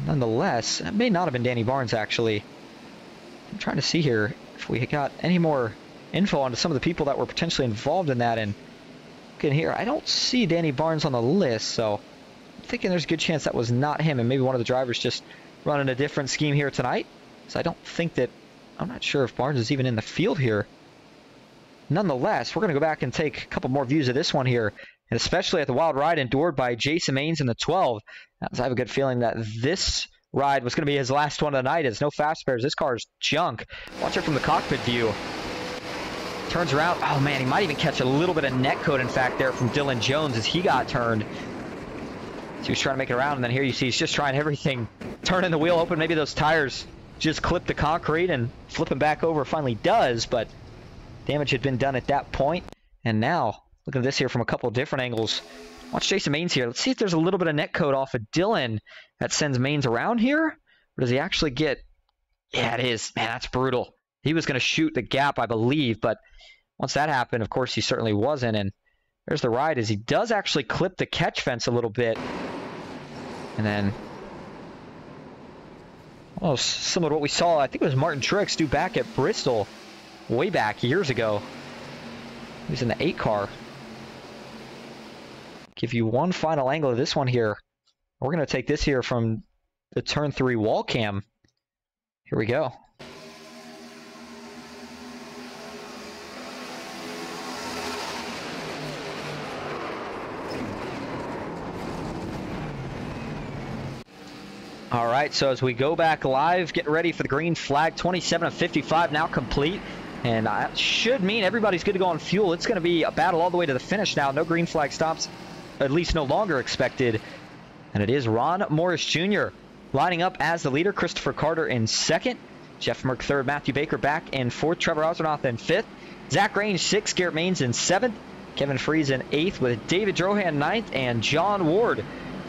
nonetheless, it may not have been Danny Barnes, actually. I'm trying to see here if we got any more info onto some of the people that were potentially involved in that, and in here I don't see Danny Barnes on the list, so I'm thinking there's a good chance that was not him, and maybe one of the drivers just running a different scheme here tonight. So I don't think that, I'm not sure if Barnes is even in the field here. Nonetheless, we're going to go back and take a couple more views of this one here, and especially at the wild ride endured by Jason Maines in the twelve. As I have a good feeling that this ride was going to be his last one of the night. It's no fast pairs. This car is junk. Watch it from the cockpit view. Turns around. Oh, man, he might even catch a little bit of neck coat, in fact, there from Dylan Jones as he got turned. So he was trying to make it around, and then here you see he's just trying everything. Turning the wheel open. Maybe those tires just clip the concrete, and flipping back over finally does, but damage had been done at that point. And now, look at this here from a couple of different angles. Watch Jason Maines here. Let's see if there's a little bit of neck coat off of Dylan that sends Maines around here. Or does he actually get... yeah, it is. Man, that's brutal. He was going to shoot the gap, I believe, but once that happened, of course, he certainly wasn't. And there's the ride as he does actually clip the catch fence a little bit. And then almost similar to what we saw, I think it was Martin Truex do back at Bristol way back years ago. He was in the eight car. Give you one final angle of this one here. We're going to take this here from the turn three wall cam. Here we go. All right, so as we go back live, getting ready for the green flag, twenty-seven of fifty-five now complete. And that should mean everybody's good to go on fuel. It's going to be a battle all the way to the finish now. No green flag stops, at least no longer expected. And it is Ron Morris Junior lining up as the leader. Christopher Carter in second. Jeff Merck third. Matthew Baker back in fourth. Trevor Oswinoff in fifth. Zach Range sixth. Garrett Maines in seventh. Kevin Freeze in eighth with David Drohan ninth. And John Ward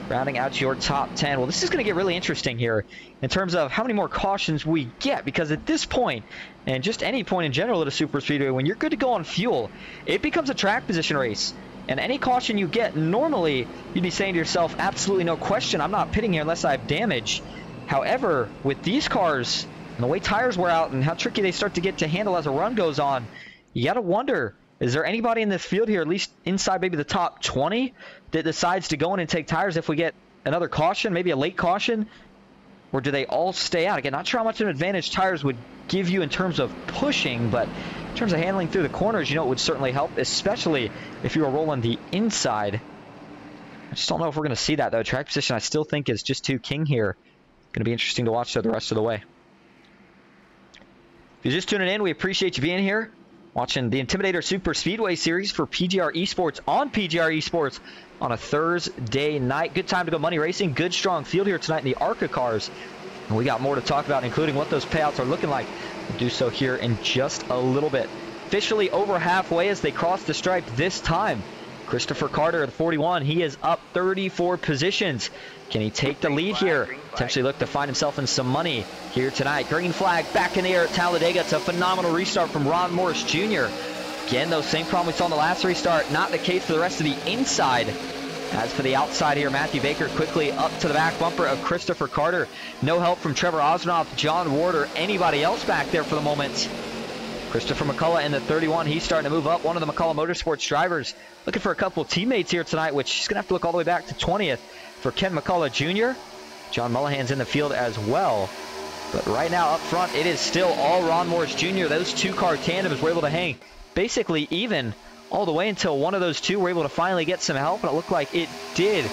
rounding out your top ten. Well, this is going to get really interesting here in terms of how many more cautions we get, because at this point, and just any point in general at a super speedway, when you're good to go on fuel, it becomes a track position race. And any caution you get, normally you'd be saying to yourself, absolutely no question, I'm not pitting here unless I have damage. However, with these cars and the way tires wear out and how tricky they start to get to handle as a run goes on, you got to wonder, is there anybody in this field here, at least inside maybe the top twenty, that decides to go in and take tires if we get another caution, maybe a late caution? Or do they all stay out? Again, not sure how much of an advantage tires would give you in terms of pushing, but in terms of handling through the corners, you know, it would certainly help, especially if you were rolling the inside. I just don't know if we're going to see that, though. Track position, I still think, is just too king here. Going to be interesting to watch, though, the rest of the way. If you're just tuning in, we appreciate you being here, watching the Intimidator Superspeedway Series for P G R Esports on P G R Esports on a Thursday night. Good time to go money racing. Good, strong field here tonight in the ARCA cars. And we got more to talk about, including what those payouts are looking like. We'll do so here in just a little bit. Officially over halfway as they cross the stripe this time. Christopher Carter, the forty-one, he is up thirty-four positions. Can he take the lead here? Potentially look to find himself in some money here tonight. Green flag back in the air at Talladega. It's a phenomenal restart from Ron Morris Junior Again, though, same problem we saw in the last restart. Not the case for the rest of the inside. As for the outside here, Matthew Baker quickly up to the back bumper of Christopher Carter. No help from Trevor Osnoff, John Ward, or anybody else back there for the moment. Christopher McCullough in the thirty-one, he's starting to move up. One of the McCullough Motorsports drivers looking for a couple teammates here tonight, which he's going to have to look all the way back to twentieth for Ken McCullough Junior John Mullahan's in the field as well. But right now up front, it is still all Ron Morris Junior Those two-car tandems were able to hang basically even all the way until one of those two were able to finally get some help, and it looked like it did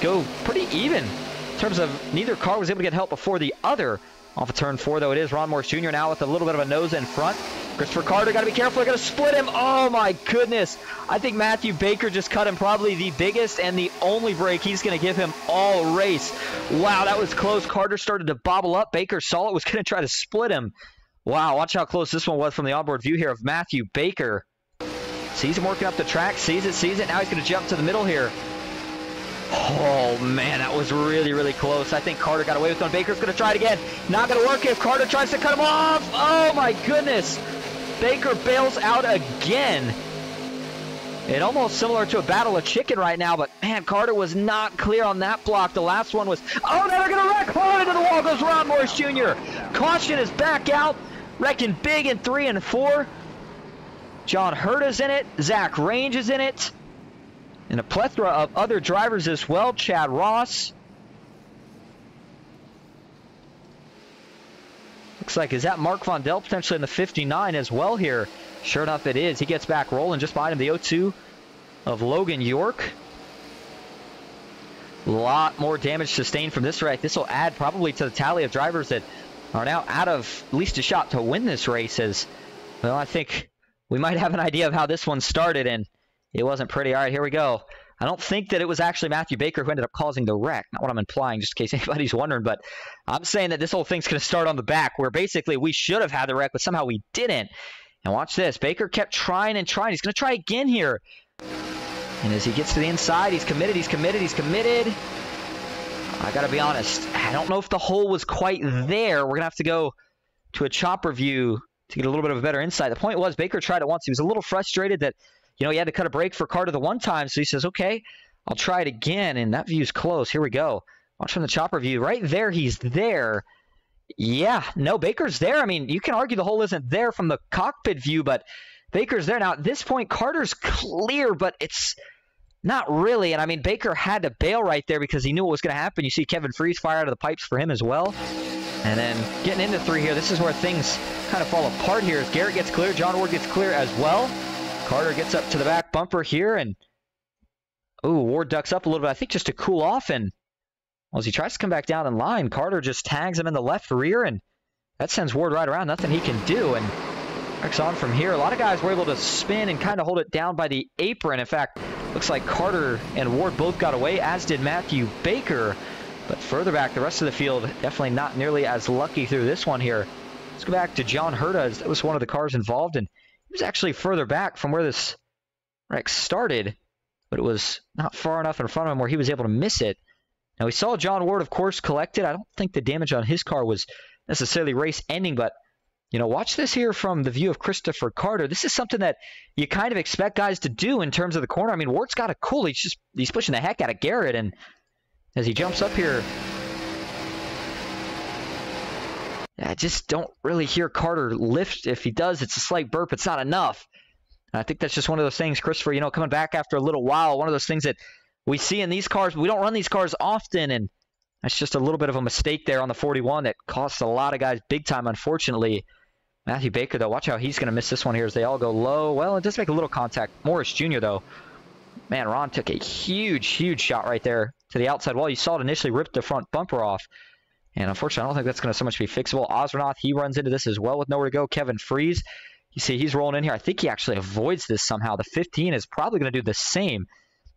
go pretty even in terms of neither car was able to get help before the other. Off of turn four, though, it is Ron Morris Junior now with a little bit of a nose in front. Christopher Carter, got to be careful. They're going to split him. Oh, my goodness. I think Matthew Baker just cut him probably the biggest and the only break he's going to give him all race. Wow, that was close. Carter started to bobble up. Baker saw it, was going to try to split him. Wow, watch how close this one was from the onboard view here of Matthew Baker. Sees him working up the track. Sees it, sees it. Now he's going to jump to the middle here. Oh, man, that was really, really close. I think Carter got away with one. Baker's going to try it again. Not going to work if Carter tries to cut him off. Oh, my goodness. Baker bails out again. It almost similar to a battle of chicken right now, but, man, Carter was not clear on that block. The last one was, oh, now they're going to wreck. Oh, into the wall goes Ron Morris Junior Caution is back out. Wrecking big in three and four. John Hurt is in it. Zach Range is in it. And a plethora of other drivers as well. Chad Ross. Looks like, is that Mark Vondell potentially in the fifty-nine as well here? Sure enough, it is. He gets back rolling just behind him. The oh two of Logan York. A lot more damage sustained from this wreck. This will add probably to the tally of drivers that are now out of at least a shot to win this race. As well, I think we might have an idea of how this one started, and it wasn't pretty. All right, here we go. I don't think that it was actually Matthew Baker who ended up causing the wreck. Not what I'm implying, just in case anybody's wondering, but I'm saying that this whole thing's going to start on the back, where basically we should have had the wreck, but somehow we didn't. And watch this. Baker kept trying and trying. He's going to try again here. And as he gets to the inside, he's committed, he's committed, he's committed. I got to be honest. I don't know if the hole was quite there. We're going to have to go to a chopper view to get a little bit of a better insight. The point was, Baker tried it once. He was a little frustrated that, you know, he had to cut a break for Carter the one time, so he says, okay, I'll try it again, and that view's close. Here we go. Watch from the chopper view. Right there, he's there. Yeah, no, Baker's there. I mean, you can argue the hole isn't there from the cockpit view, but Baker's there. Now, at this point, Carter's clear, but it's not really. And, I mean, Baker had to bail right there because he knew what was going to happen. You see Kevin Freeze fire out of the pipes for him as well. And then getting into three here, this is where things kind of fall apart here. As Garrett gets clear, John Ward gets clear as well. Carter gets up to the back bumper here, and ooh, Ward ducks up a little bit, I think just to cool off, and well, as he tries to come back down in line, Carter just tags him in the left rear, and that sends Ward right around. Nothing he can do, and wrecks on from here. A lot of guys were able to spin and kind of hold it down by the apron. In fact, looks like Carter and Ward both got away, as did Matthew Baker. But further back, the rest of the field, definitely not nearly as lucky through this one here. Let's go back to John Herta, as that was one of the cars involved, and it was actually further back from where this wreck started, but it was not far enough in front of him where he was able to miss it. Now, we saw John Ward, of course, collected. I don't think the damage on his car was necessarily race-ending, but You know, watch this here from the view of Christopher Carter. This is something that you kind of expect guys to do in terms of the corner. I mean, Wart's got a cool. He's just he's pushing the heck out of Garrett, and as he jumps up here, I just don't really hear Carter lift. If he does, it's a slight burp. It's not enough. And I think that's just one of those things, Christopher, you know, coming back after a little while, one of those things that we see in these cars. We don't run these cars often, and that's just a little bit of a mistake there on the forty-one that costs a lot of guys big time, unfortunately. Matthew Baker, though, watch how he's going to miss this one here as they all go low. Well, it does make a little contact. Morris Junior, though, man, Ron took a huge, huge shot right there to the outside wall. You saw it initially ripped the front bumper off. And unfortunately, I don't think that's going to so much be fixable. Osranoth, he runs into this as well with nowhere to go. Kevin Freeze, you see he's rolling in here. I think he actually avoids this somehow. The fifteen is probably going to do the same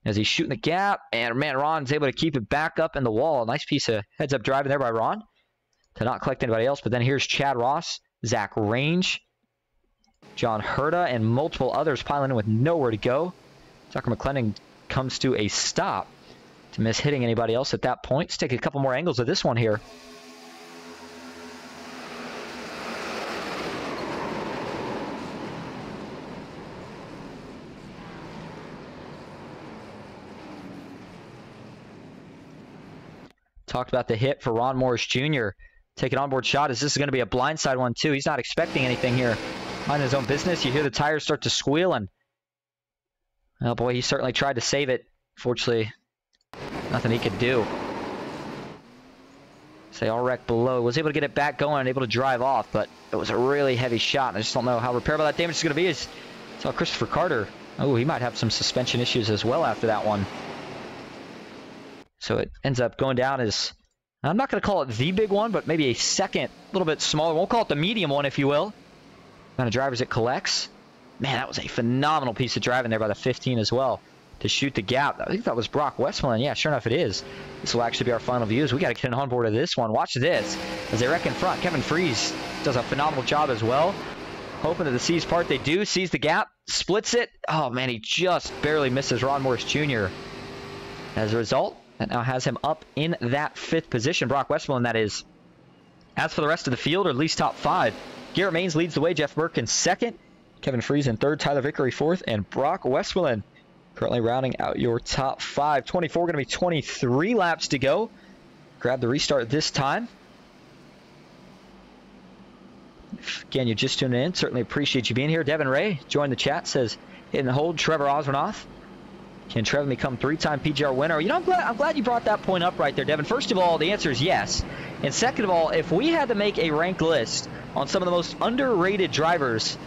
as he's shooting the gap. And, man, Ron's able to keep it back up in the wall. Nice piece of heads-up driving there by Ron to not collect anybody else. But then here's Chad Ross, Zach Range, John Herta, and multiple others piling in with nowhere to go. Tucker McClendon comes to a stop to miss hitting anybody else at that point. Let's take a couple more angles of this one here. Talked about the hit for Ron Morris Junior Take an onboard shot, as this is going to be a blindside one too. He's not expecting anything here. Mind his own business. You hear the tires start to squeal, and oh boy, he certainly tried to save it. Fortunately, nothing he could do. Say all wrecked below. Was able to get it back going and able to drive off, but it was a really heavy shot, and I just don't know how repairable that damage is going to be. It's all Christopher Carter. Oh, he might have some suspension issues as well after that one. So it ends up going down as, I'm not going to call it the big one, but maybe a second, a little bit smaller. We'll call it the medium one, if you will. The amount of drivers it collects. Man, that was a phenomenal piece of driving there by the fifteen as well, to shoot the gap. I think that was Brock Westmoreland. Yeah, sure enough it is. This will actually be our final views. We got to get an onboard of this one. Watch this as they wreck in front. Kevin Freeze does a phenomenal job as well. Hoping that the C's part they do. Sees the gap, splits it. Oh, man, he just barely misses Ron Morris Junior As a result, that now has him up in that fifth position. Brock Westmoreland, that is. As for the rest of the field, or at least top five, Garrett Maines leads the way. Jeff Burke in second. Kevin Freeze in third. Tyler Vickery fourth. And Brock Westmoreland currently rounding out your top five. twenty-four, going to be twenty-three laps to go. Grab the restart this time. If, again, you just tuned in, certainly appreciate you being here. Devin Ray joined the chat, says, hit and hold Trevor Osranoth. Can Trevor become three-time P G R winner? You know, I'm glad, I'm glad you brought that point up right there, Devin. First of all, the answer is yes. And second of all, if we had to make a ranked list on some of the most underrated drivers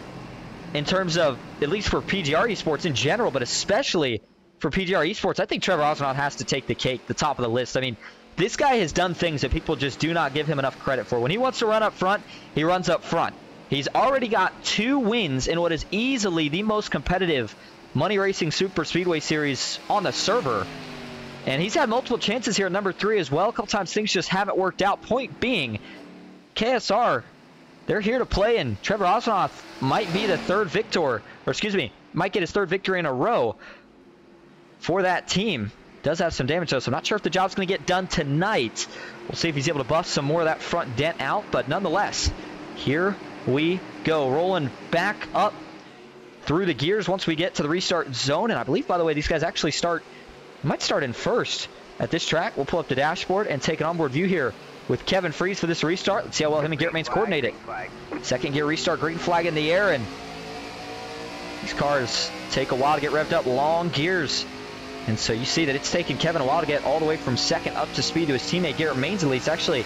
in terms of, at least for P G R Esports in general, but especially for P G R Esports, I think Trevor Osranoth has to take the cake, the top of the list. I mean, this guy has done things that people just do not give him enough credit for. When he wants to run up front, he runs up front. He's already got two wins in what is easily the most competitive Money Racing Superspeedway Series on the server. And he's had multiple chances here at number three as well. A couple times things just haven't worked out. Point being, K S R, they're here to play, and Trevor Osranoth might be the third victor, or excuse me, might get his third victory in a row for that team. Does have some damage, though, so I'm not sure if the job's going to get done tonight. We'll see if he's able to buff some more of that front dent out, but nonetheless, here we go. Rolling back up through the gears once we get to the restart zone, and I believe, by the way, these guys actually start, might start in first at this track. We'll pull up the dashboard and take an onboard view here with Kevin Freeze for this restart. Let's see how well him and Garrett Maines coordinate it. Second gear restart, green flag in the air, and these cars take a while to get revved up, long gears. And so you see that it's taken Kevin a while to get all the way from second up to speed to his teammate Garrett Maines. At least, actually,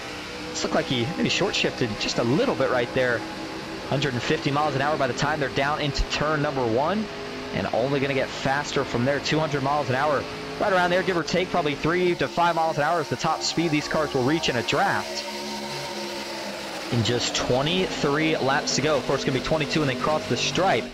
it's looked like he maybe short-shifted just a little bit right there. one hundred fifty miles an hour by the time they're down into turn number one, and only going to get faster from there. two hundred miles an hour. Right around there, give or take, probably three to five miles an hour is the top speed these cars will reach in a draft. In just twenty-three laps to go. Of course, it's going to be twenty-two when they cross the stripe.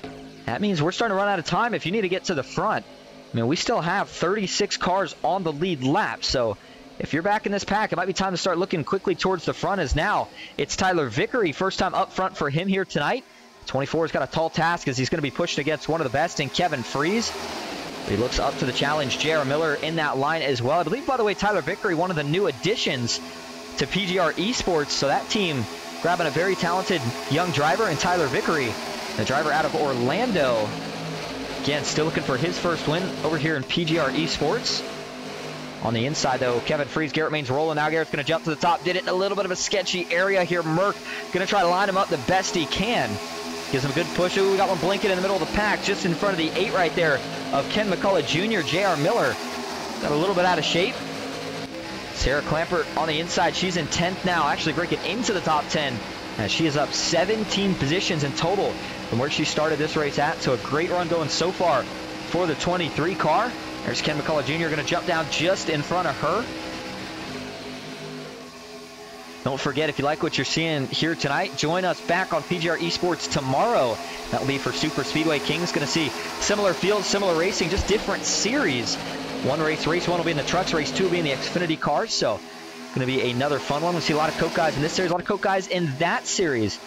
That means we're starting to run out of time if you need to get to the front. I mean, we still have thirty-six cars on the lead lap, so if you're back in this pack, it might be time to start looking quickly towards the front, as now it's Tyler Vickery, first time up front for him here tonight. twenty-four's got a tall task as he's going to be pushing against one of the best in Kevin Freeze. He looks up to the challenge. J R Miller in that line as well. I believe, by the way, Tyler Vickery, one of the new additions to P G R Esports. So that team grabbing a very talented young driver in Tyler Vickery, the driver out of Orlando. Again, still looking for his first win over here in P G R Esports. On the inside, though, Kevin Freeze, Garrett Maine's rolling now. Garrett's going to jump to the top. Did it in a little bit of a sketchy area here. Merck going to try to line him up the best he can. Gives him a good push. Ooh, we got one blinking in the middle of the pack, just in front of the eight right there of Ken McCullough Junior J R Miller got a little bit out of shape. Sarah Clampert on the inside. She's in tenth now, actually breaking into the top ten. And she is up seventeen positions in total from where she started this race at. So a great run going so far for the twenty-three car. There's Ken McCullough Junior going to jump down just in front of her. Don't forget, if you like what you're seeing here tonight, join us back on P G R Esports tomorrow. That'll be for Super Speedway Kings. Going to see similar fields, similar racing, just different series. One race, race one will be in the trucks, race two will be in the Xfinity cars. So going to be another fun one. We see a lot of Coke guys in this series, a lot of Coke guys in that series.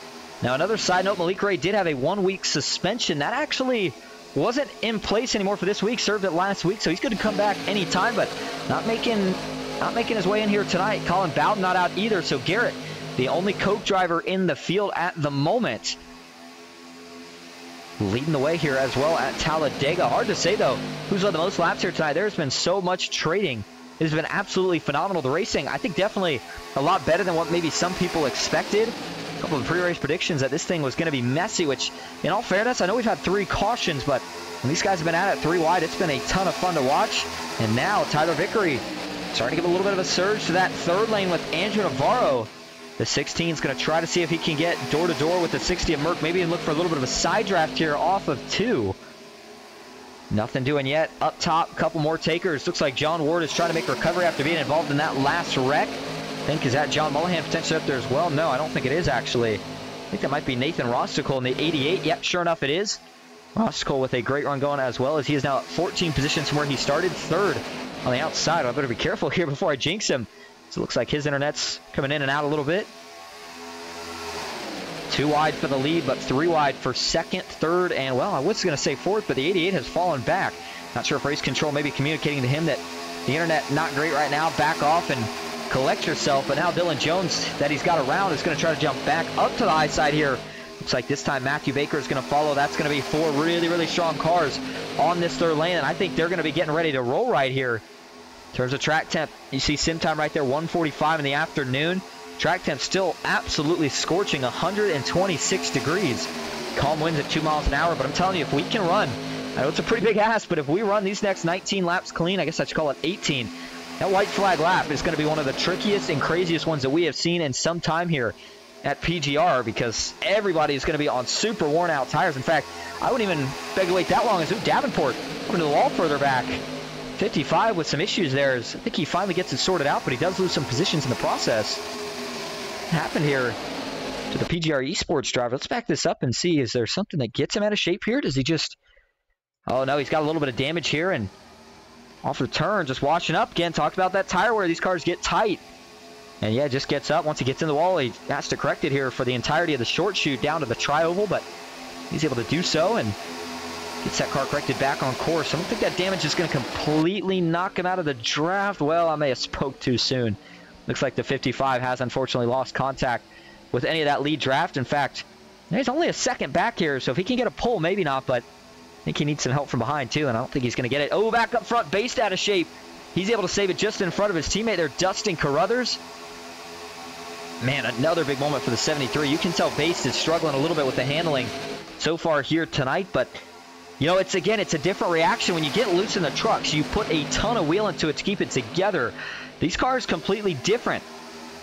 Now, another side note, Malik Ray did have a one-week suspension. That actually wasn't in place anymore for this week. Served it last week, so he's going to come back anytime, but not making... Not making his way in here tonight. Colin Bowden not out either, so Garrett, the only Coke driver in the field at the moment, leading the way here as well at Talladega. Hard to say, though, who's led the most laps here tonight. There's been so much trading. It has been absolutely phenomenal. The racing, I think, definitely a lot better than what maybe some people expected. A couple of pre-race predictions that this thing was going to be messy, which, in all fairness, I know we've had three cautions, but when these guys have been at it three wide, it's been a ton of fun to watch. And now Tyler Vickery starting to give a little bit of a surge to that third lane with Andrew Navarro. The sixteen is going to try to see if he can get door-to-door with the sixty of Merck. Maybe look for a little bit of a side draft here off of two. Nothing doing yet. Up top, couple more takers. Looks like John Ward is trying to make recovery after being involved in that last wreck. I think, is that John Mullihan potentially up there as well? No, I don't think it is, actually. I think that might be Nathan Rosticle in the eighty-eight. Yep, sure enough, it is. Rosticle with a great run going as well, as he is now at fourteen positions from where he started. Third on the outside. I better be careful here before I jinx him. So it looks like his internet's coming in and out a little bit. Two wide for the lead, but three wide for second, third, and, well, I was going to say fourth, but the eighty-eight has fallen back. Not sure if race control may be communicating to him that the internet not great right now. Back off and collect yourself. But now Dylan Jones, that he's got around, is going to try to jump back up to the high side here. Looks like this time Matthew Baker is going to follow. That's going to be four really, really strong cars on this third lane, and I think they're going to be getting ready to roll right here. In terms of track temp, you see sim time right there, one forty-five in the afternoon. Track temp still absolutely scorching, one hundred twenty-six degrees. Calm winds at two miles an hour, but I'm telling you, if we can run, I know it's a pretty big ask, but if we run these next nineteen laps clean, I guess I should call it eighteen, that white flag lap is going to be one of the trickiest and craziest ones that we have seen in some time here at P G R, because everybody is going to be on super worn out tires. In fact, I wouldn't even beg to wait that long as Luke Davenport coming to the wall further back. fifty-five with some issues there. I think he finally gets it sorted out, but he does lose some positions in the process. What happened here to the P G R Esports driver? Let's back this up and see, is there something that gets him out of shape here? Does he just... Oh no, he's got a little bit of damage here, and off the turn, just washing up again. Talked about that tire wear. These cars get tight. And yeah, just gets up. Once he gets in the wall, he has to correct it here for the entirety of the short shoot down to the tri-oval, but he's able to do so and gets that car corrected back on course. I don't think that damage is going to completely knock him out of the draft. Well, I may have spoke too soon. Looks like the fifty-five has unfortunately lost contact with any of that lead draft. In fact, he's only a second back here, so if he can get a pull, maybe not, but I think he needs some help from behind too, and I don't think he's going to get it. Oh, back up front, based out of shape. He's able to save it just in front of his teammate there, Dustin Carruthers. Man, another big moment for the seventy-three. You can tell Base is struggling a little bit with the handling so far here tonight, but, you know, it's, again, it's a different reaction when you get loose in the trucks. You put a ton of wheel into it to keep it together. These cars completely different.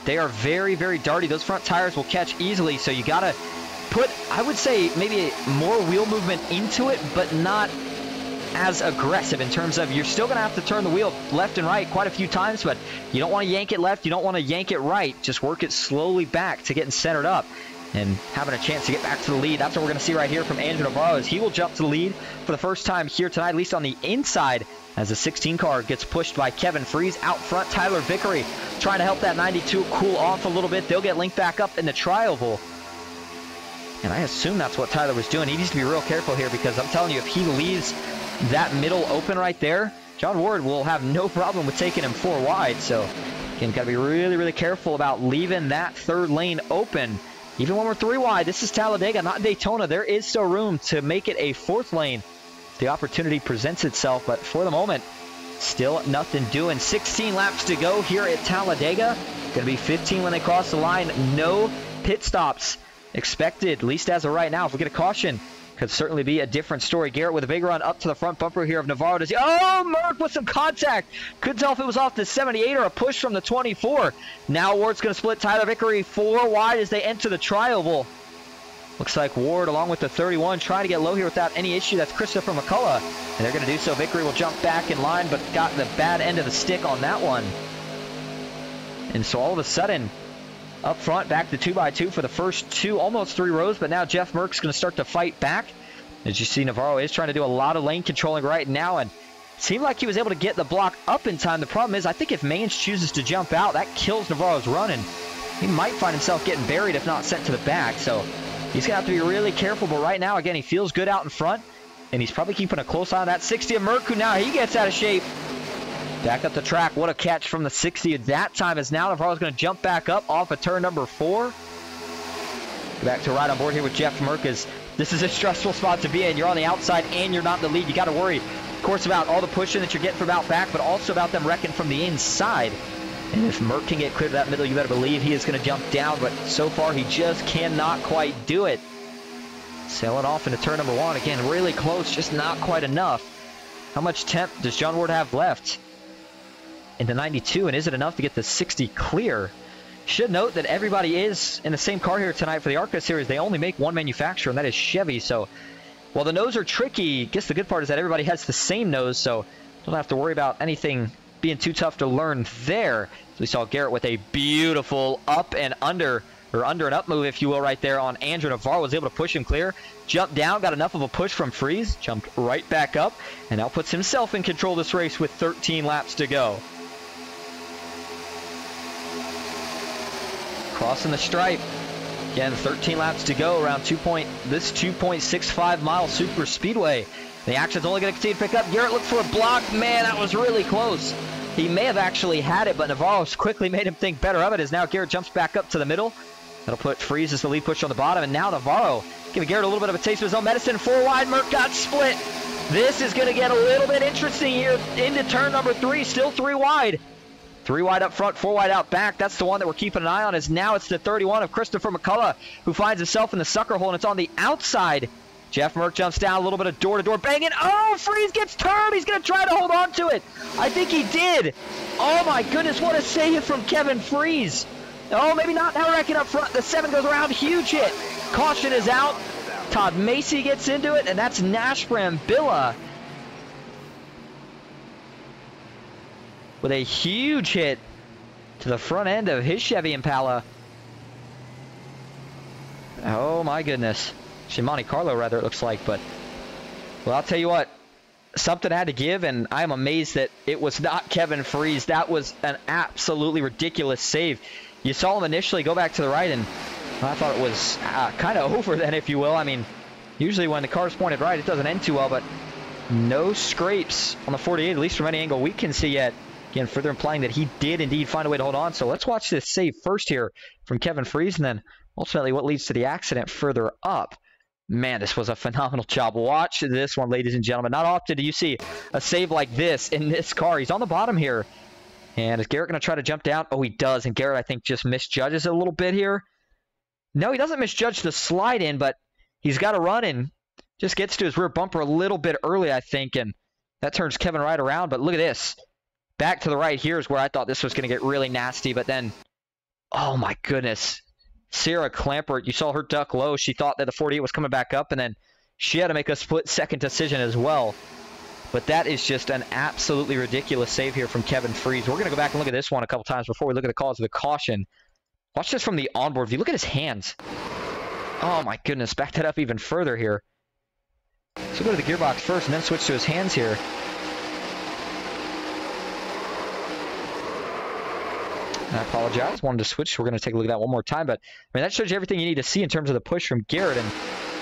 They are very, very dirty. Those front tires will catch easily, so you got to put, I would say, maybe more wheel movement into it, but not as aggressive in terms of you're still going to have to turn the wheel left and right quite a few times, but you don't want to yank it left, you don't want to yank it right. Just work it slowly back to getting centered up and having a chance to get back to the lead. That's what we're going to see right here from Andrew Navarro, as he will jump to the lead for the first time here tonight, at least on the inside, as the sixteen car gets pushed by Kevin Freeze. Out front, Tyler Vickery trying to help that ninety-two cool off a little bit. They'll get linked back up in the tri-oval. And I assume that's what Tyler was doing. He needs to be real careful here, because I'm telling you, if he leaves that middle open right there, John Ward will have no problem with taking him four wide. So, again, got to be really, really careful about leaving that third lane open. Even when we're three wide, this is Talladega, not Daytona. There is still room to make it a fourth lane. The opportunity presents itself, but for the moment, still nothing doing. sixteen laps to go here at Talladega. Going to be fifteen when they cross the line. No pit stops expected, at least as of right now. If we get a caution, could certainly be a different story. Garrett with a big run up to the front bumper here of Navarro. Does he? Oh, Merck with some contact. Couldn't tell if it was off the seventy-eight or a push from the twenty-four. Now Ward's going to split Tyler Vickery four wide as they enter the tri-oval. Looks like Ward, along with the thirty-one, trying to get low here without any issue. That's Christopher McCullough, and they're going to do so. Vickery will jump back in line, but got the bad end of the stick on that one. And so all of a sudden, up front, back to two by two for the first two, almost three rows, but now Jeff Merck's going to start to fight back. As you see, Navarro is trying to do a lot of lane controlling right now, and seemed like he was able to get the block up in time. The problem is, I think if Mayans chooses to jump out, that kills Navarro's run, and he might find himself getting buried if not sent to the back. So he's going to have to be really careful, but right now, again, he feels good out in front, and he's probably keeping a close eye on that sixty of Merck, who now he gets out of shape. Back up the track. What a catch from the sixty at that time, as now Navarro's going to jump back up off of turn number four. Back to right on board here with Jeff Merck, as this is a stressful spot to be in. You're on the outside and you're not in the lead. You got to worry, of course, about all the pushing that you're getting from out back, but also about them wrecking from the inside. And if Merck can get clear to that middle, you better believe he is going to jump down, but so far he just cannot quite do it. Sailing off into turn number one. Again, really close, just not quite enough. How much temp does John Ward have left? Into ninety-two, and is it enough to get the sixty clear? Should note that everybody is in the same car here tonight for the ARCA series. They only make one manufacturer, and that is Chevy. So while the nose are tricky, I guess the good part is that everybody has the same nose, so don't have to worry about anything being too tough to learn there. So we saw Garrett with a beautiful up and under, or under and up move, if you will, right there on Andrew Navarro. Was able to push him clear, jumped down, got enough of a push from Freeze, jumped right back up, and now puts himself in control of this race with thirteen laps to go. Crossing the stripe. Again, thirteen laps to go around two point, this two point six five mile super speedway. The action's only going to continue to pick up. Garrett looked for a block. Man, that was really close. He may have actually had it, but Navarro's quickly made him think better of it, as now Garrett jumps back up to the middle. That'll put Freeze as the lead push on the bottom, and now Navarro giving Garrett a little bit of a taste of his own medicine. Four wide, Merck got split. This is going to get a little bit interesting here into turn number three, still three wide. Three wide up front, four wide out back. That's the one that we're keeping an eye on, as now it's the thirty-one of Christopher McCullough who finds himself in the sucker hole, and it's on the outside. Jeff Merck jumps down, a little bit of door-to-door banging. Oh, Freeze gets turned. He's going to try to hold on to it. I think he did. Oh, my goodness, what a save from Kevin Freeze. Oh, maybe not. Now wrecking up front. The seven goes around. Huge hit. Caution is out. Todd Macy gets into it, and that's Nash Brambilla with a huge hit to the front end of his Chevy Impala. Oh my goodness. Actually, Monte Carlo rather, it looks like, but well, I'll tell you what, something had to give, and I'm amazed that it was not Kevin Freeze. That was an absolutely ridiculous save. You saw him initially go back to the right, and I thought it was uh, kind of over then, if you will. I mean, usually when the car's pointed right, it doesn't end too well, but no scrapes on the forty-eight, at least from any angle we can see yet. Again, further implying that he did indeed find a way to hold on. So let's watch this save first here from Kevin Freeze, and then ultimately what leads to the accident further up. Man, this was a phenomenal job. Watch this one, ladies and gentlemen. Not often do you see a save like this in this car. He's on the bottom here. And is Garrett going to try to jump down? Oh, he does. And Garrett, I think, just misjudges it a little bit here. No, he doesn't misjudge the slide in, but he's got a run and just gets to his rear bumper a little bit early, I think. And that turns Kevin right around. But look at this. Back to the right here is where I thought this was going to get really nasty, but then, oh my goodness, Sarah Clampert, you saw her duck low. She thought that the forty-eight was coming back up, and then she had to make a split-second decision as well. But that is just an absolutely ridiculous save here from Kevin Freeze. We're going to go back and look at this one a couple times before we look at the cause of the caution. Watch this from the onboard view. Look at his hands. Oh my goodness, back that up even further here. So go to the gearbox first and then switch to his hands here. I apologize. Wanted to switch. We're going to take a look at that one more time. But, I mean, that shows you everything you need to see in terms of the push from Garrett. And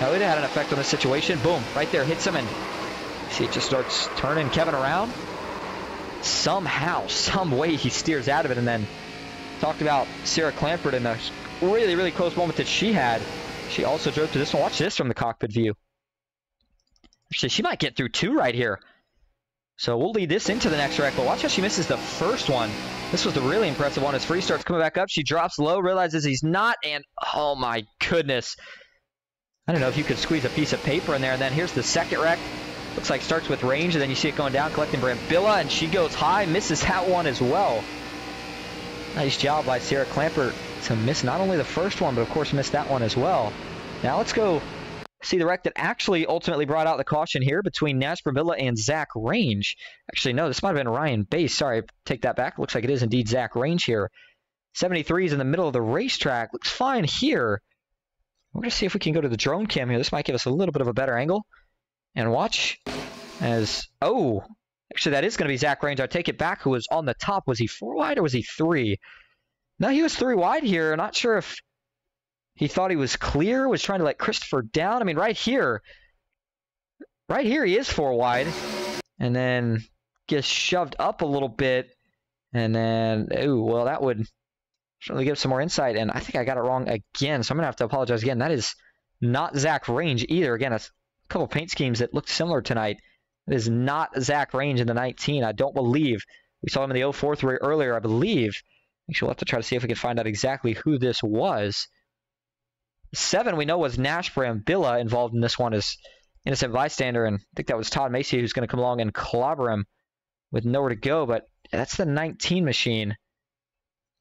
now it had an effect on the situation. Boom. Right there. Hits him. And see, it just starts turning Kevin around. Somehow, some way, he steers out of it. And then talked about Sarah Clampert and the really, really close moment that she had. She also drove to this one. Watch this from the cockpit view. Actually, she might get through two right here. So we'll lead this into the next wreck, but watch how she misses the first one. This was the really impressive one. As Free starts coming back up, she drops low, realizes he's not, and oh my goodness. I don't know if you could squeeze a piece of paper in there, and then here's the second wreck. Looks like starts with range, and then you see it going down, collecting Brambilla, and she goes high, misses that one as well. Nice job by Sarah Clampert to miss not only the first one, but of course miss that one as well. Now let's go see the wreck that actually ultimately brought out the caution here between Nash Brambilla and Zach Range. Actually, no, this might have been Ryan Bass. Sorry, take that back. Looks like it is indeed Zach Range here. seventy-three is in the middle of the racetrack. Looks fine here. We're going to see if we can go to the drone cam here. This might give us a little bit of a better angle. And watch as... Oh! Actually, that is going to be Zach Range. I take it back, who was on the top. Was he four wide or was he three? No, he was three wide here. Not sure if he thought he was clear, was trying to let Christopher down. I mean, right here. Right here, he is four wide. And then gets shoved up a little bit. And then, oh, well, that would certainly give some more insight. And I think I got it wrong again, so I'm going to have to apologize again. That is not Zach Range either. Again, that's a couple paint schemes that looked similar tonight. It is not Zach Range in the nineteen. I don't believe. We saw him in the oh four three earlier, I believe. Actually, we'll have to try to see if we can find out exactly who this was. Seven, we know, was Nash Brambilla involved in this one as innocent bystander, and I think that was Todd Macy who's going to come along and clobber him with nowhere to go, but that's the nineteen machine.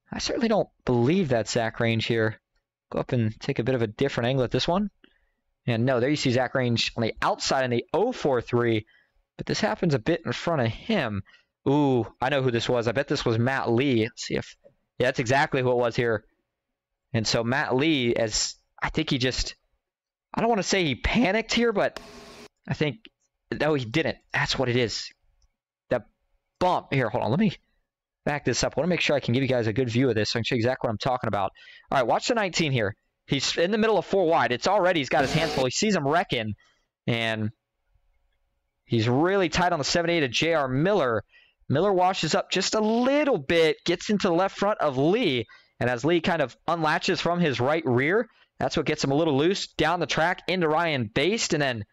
I certainly don't believe that's Zach Range here. Go up and take a bit of a different angle at this one. And no, there you see Zach Range on the outside in the oh four three. But this happens a bit in front of him. Ooh, I know who this was. I bet this was Matt Lee. Let's see if... Yeah, that's exactly who it was here. And so Matt Lee, as I think he just... I don't want to say he panicked here, but I think... No, he didn't. That's what it is. That bump. Here, hold on. Let me back this up. I want to make sure I can give you guys a good view of this so I can show you exactly what I'm talking about. All right, watch the nineteen here. He's in the middle of four wide. It's already... He's got his hands full. He sees him wrecking, and... He's really tight on the seventy-eight to J R Miller. Miller washes up just a little bit, gets into the left front of Lee, and as Lee kind of unlatches from his right rear, that's what gets him a little loose down the track into Ryan Based, and then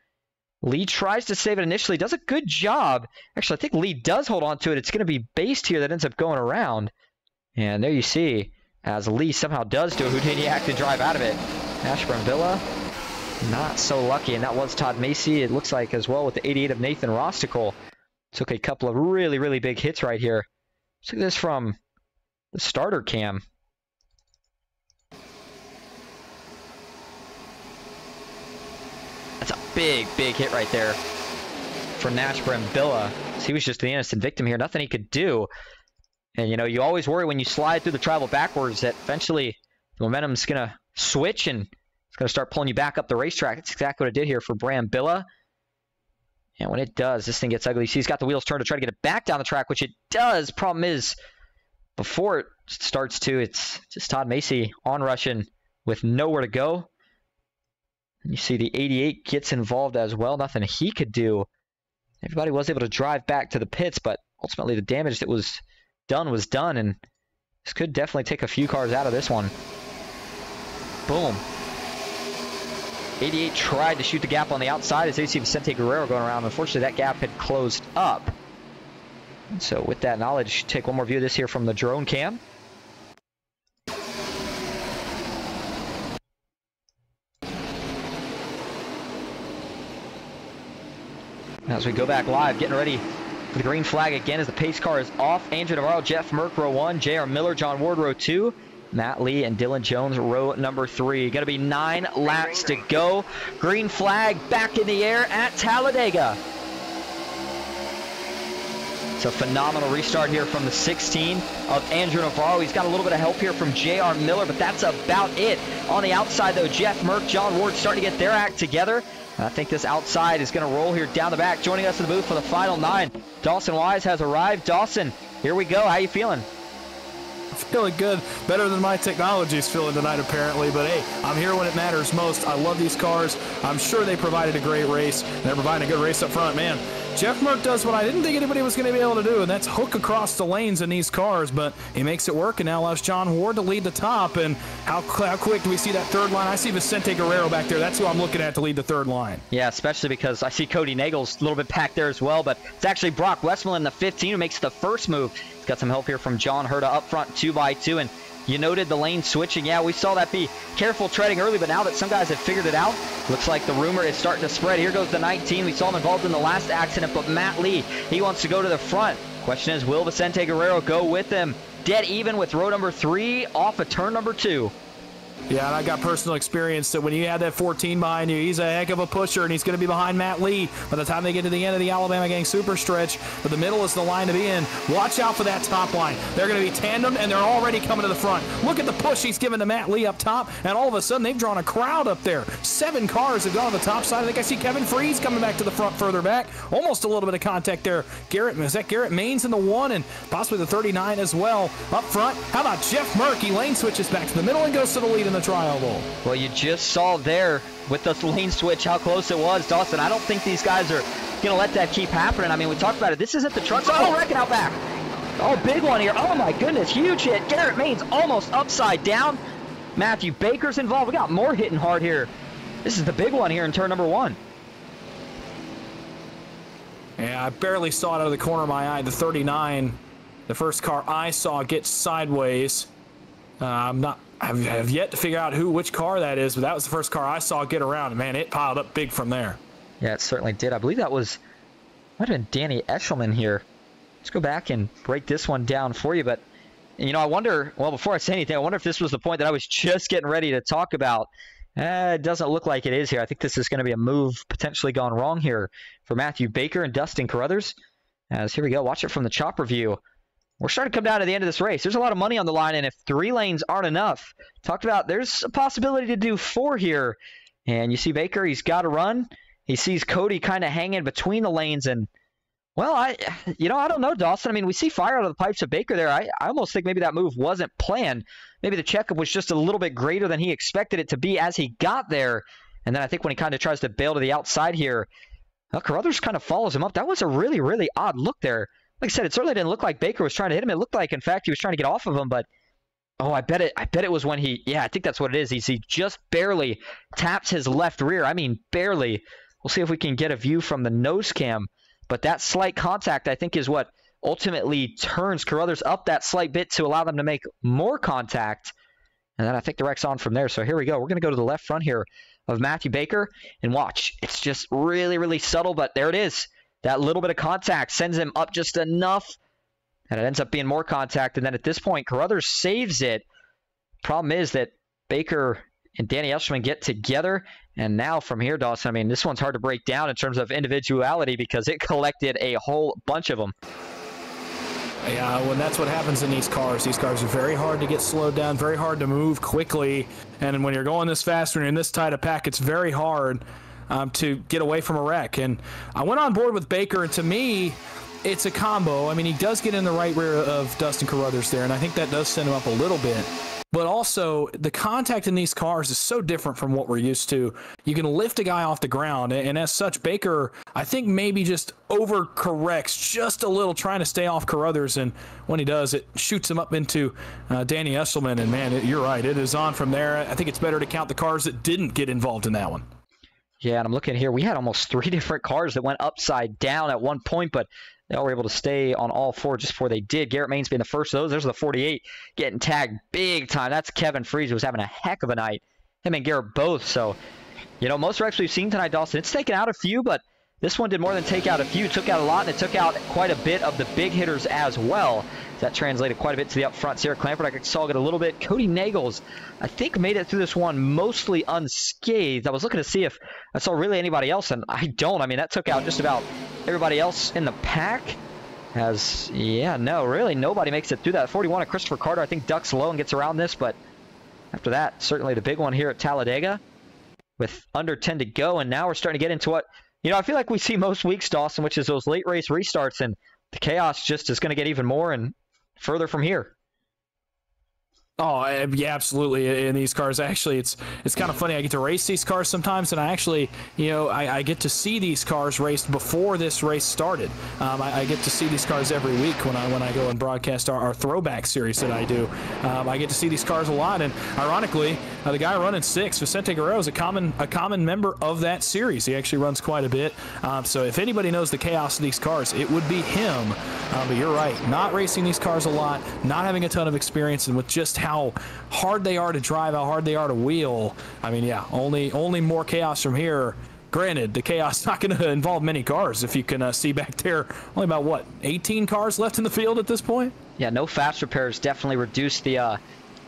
Lee tries to save it initially, does a good job. Actually, I think Lee does hold on to it. It's going to be Based here that ends up going around, and there you see, as Lee somehow does do a Houdiniac to drive out of it. Nash Brambilla. Not so lucky, and that was Todd Macy, it looks like, as well, with the eighty-eight of Nathan Rosticle. Took a couple of really, really big hits right here. Let's look at this from the starter cam. That's a big, big hit right there for Nash Brambilla. He was just the innocent victim here. Nothing he could do. And, you know, you always worry when you slide through the travel backwards that eventually the momentum's going to switch and... It's going to start pulling you back up the racetrack. That's exactly what it did here for Brambilla. And when it does, this thing gets ugly. See, he's got the wheels turned to try to get it back down the track, which it does. Problem is, before it starts to, it's just Todd Macy onrushing with nowhere to go. And you see the eighty-eight gets involved as well. Nothing he could do. Everybody was able to drive back to the pits, but ultimately the damage that was done was done. And this could definitely take a few cars out of this one. Boom. eighty-eight tried to shoot the gap on the outside as they see Vicente Guerrero going around. Unfortunately, that gap had closed up. And so with that knowledge, take one more view of this here from the drone cam. Now as we go back live, getting ready for the green flag again as the pace car is off. Andrew Navarro, Jeff Merck, row one, J R Miller, John Ward, row two. Matt Lee and Dylan Jones, row number three. Going to be nine laps to go. Green flag back in the air at Talladega. It's a phenomenal restart here from the sixteen of Andrew Navarro. He's got a little bit of help here from J R Miller, but that's about it. On the outside, though, Jeff Merck, John Ward starting to get their act together. I think this outside is going to roll here down the back. Joining us in the booth for the final nine, Dawson Wise has arrived. Dawson, here we go. How you feeling? Feeling good, better than my technology's feeling tonight apparently, but hey, I'm here when it matters most. I love these cars. I'm sure they provided a great race. They're providing a good race up front, man. Jeff Moak does what I didn't think anybody was going to be able to do, and that's hook across the lanes in these cars, but he makes it work and now allows John Ward to lead the top. And how, how quick do we see that third line? I see Vicente Guerrero back there. That's who I'm looking at to lead the third line. Yeah, especially because I see Cody Nagel's a little bit packed there as well, but it's actually Brock Westmoreland, the fifteen, who makes the first move. He's got some help here from John Herta up front, two by two, and you noted the lane switching. Yeah, we saw that be careful treading early, but now that some guys have figured it out, looks like the rumor is starting to spread. Here goes the nineteen. We saw him involved in the last accident, but Matt Lee, he wants to go to the front. Question is, will Vicente Guerrero go with him? Dead even with row number three off of turn number two. Yeah, and I got personal experience that when you have that fourteen behind you, he's a heck of a pusher, and he's going to be behind Matt Lee by the time they get to the end of the Alabama Gang Super Stretch. But the middle is the line to be in. Watch out for that top line. They're going to be tandem, and they're already coming to the front. Look at the push he's giving to Matt Lee up top, and all of a sudden they've drawn a crowd up there. Seven cars have gone to the top side. I think I see Kevin Freeze coming back to the front further back. Almost a little bit of contact there. Garrett, is that Garrett Maines in the one, and possibly the thirty-nine as well up front? How about Jeff Murkey? Lane switches back to the middle and goes to the lead in the trial bowl. Well, you just saw there with the lane switch how close it was, Dawson. I don't think these guys are gonna let that keep happening. I mean, we talked about it. This isn't the truck. Oh, oh wrecking out back. Oh, big one here. Oh my goodness, huge hit. Garrett Maines almost upside down. Matthew Baker's involved. We got more hitting hard here. This is the big one here in turn number one. Yeah, I barely saw it out of the corner of my eye. The thirty-nine, the first car I saw get sideways. Uh, I'm not. I have yet to figure out who, which car that is, but that was the first car I saw get around, and man, it piled up big from there. Yeah, it certainly did. I believe that was, might have been Danny Eshelman here. Let's go back and break this one down for you, but, you know, I wonder, well, before I say anything, I wonder if this was the point that I was just getting ready to talk about. Uh, it doesn't look like it is here. I think this is going to be a move potentially gone wrong here for Matthew Baker and Dustin Carruthers. As here we go, watch it from the chopper view. We're starting to come down to the end of this race. There's a lot of money on the line, and if three lanes aren't enough, talked about there's a possibility to do four here. And you see Baker, he's got to run. He sees Cody kind of hanging between the lanes, and, well, I, you know, I don't know, Dawson. I mean, we see fire out of the pipes of Baker there. I, I almost think maybe that move wasn't planned. Maybe the checkup was just a little bit greater than he expected it to be as he got there. And then I think when he kind of tries to bail to the outside here, well, Carruthers kind of follows him up. That was a really, really odd look there. Like I said, it certainly didn't look like Baker was trying to hit him. It looked like, in fact, he was trying to get off of him, but, oh, I bet it I bet it was when he, yeah, I think that's what it is. He's, he just barely taps his left rear. I mean, barely. We'll see if we can get a view from the nose cam, but that slight contact, I think, is what ultimately turns Carruthers up that slight bit to allow them to make more contact, and then I think the wreck's on from there. So here we go. We're going to go to the left front here of Matthew Baker, and watch. It's just really, really subtle, but there it is. That little bit of contact sends him up just enough, and it ends up being more contact. And then at this point, Carruthers saves it. Problem is that Baker and Danny Eshelman get together. And now from here, Dawson, I mean, this one's hard to break down in terms of individuality because it collected a whole bunch of them. Yeah, well, that's what happens in these cars. These cars are very hard to get slowed down, very hard to move quickly. And when you're going this fast, when you're in this tight a pack, it's very hard Um, to get away from a wreck. And I went on board with Baker, and to me, it's a combo. I mean, he does get in the right rear of Dustin Carruthers there, and I think that does send him up a little bit. But also, the contact in these cars is so different from what we're used to. You can lift a guy off the ground, and as such, Baker, I think, maybe just overcorrects just a little, trying to stay off Carruthers, and when he does, it shoots him up into uh, Danny Eshelman, and man, it, you're right, it is on from there. I think it's better to count the cars that didn't get involved in that one. Yeah, and I'm looking here. We had almost three different cars that went upside down at one point, but they were able to stay on all four just before they did. Garrett Maines being the first of those. There's the forty-eight getting tagged big time. That's Kevin Freeze, who was having a heck of a night. Him and Garrett both. So, you know, most wrecks we've seen tonight, Dawson, it's taken out a few, but this one did more than take out a few. It took out a lot, and it took out quite a bit of the big hitters as well. That translated quite a bit to the up front. Sarah Clamford, I saw it a little bit. Cody Nagels, I think, made it through this one mostly unscathed. I was looking to see if I saw really anybody else, and I don't. I mean, that took out just about everybody else in the pack. As, yeah, no, really, nobody makes it through that. forty-one of Christopher Carter, I think, ducks low and gets around this, but after that, certainly the big one here at Talladega with under ten to go, and now we're starting to get into what, you know, I feel like we see most weeks, Dawson, which is those late race restarts, and the chaos just is going to get even more and further from here. Oh, yeah, absolutely. In these cars, actually, it's it's kind of funny. I get to race these cars sometimes, and I actually, you know, I, I get to see these cars raced before this race started. Um, I, I get to see these cars every week when I when I go and broadcast our, our throwback series that I do. Um, I get to see these cars a lot, and ironically, uh, the guy running six, Vicente Guerrero, is a common a common member of that series. He actually runs quite a bit. Um, so if anybody knows the chaos of these cars, it would be him. Um, but you're right, not racing these cars a lot, not having a ton of experience, and with just how hard they are to drive, how hard they are to wheel. I mean, yeah, only only more chaos from here. Granted, the chaos not going to involve many cars. If you can uh, see back there, only about what, eighteen cars left in the field at this point. Yeah, no fast repairs definitely reduced the uh,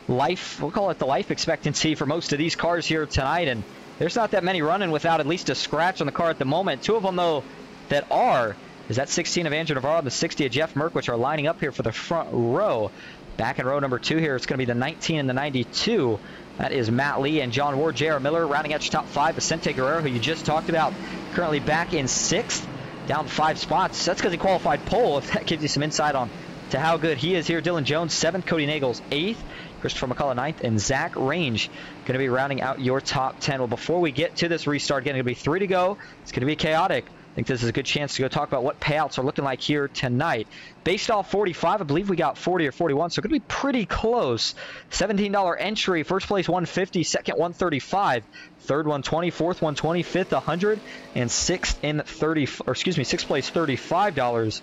life. We'll call it the life expectancy for most of these cars here tonight. And there's not that many running without at least a scratch on the car at the moment. Two of them though that are is that sixteen of Andrew Navarro, the sixty of Jeff Merck, which are lining up here for the front row. Back in row number two here, it's going to be the nineteen and the ninety-two. That is Matt Lee and John Ward. J R Miller rounding out your top five. Vicente Guerrero, who you just talked about, currently back in sixth, down five spots. That's because he qualified pole, if that gives you some insight on to how good he is here. Dylan Jones, seventh. Cody Nagels, eighth. Christopher McCullough, ninth. And Zach Range going to be rounding out your top ten. Well, before we get to this restart, again, it's going to be three to go. It's going to be chaotic. I think this is a good chance to go talk about what payouts are looking like here tonight. Based off forty-five, I believe we got forty or forty-one, so it's going to be pretty close. seventeen dollar entry, first place one fifty, second one thirty-five, third one twenty, fourth one twenty, fifth one hundred, and sixth in thirty, or excuse me, sixth place thirty-five dollars.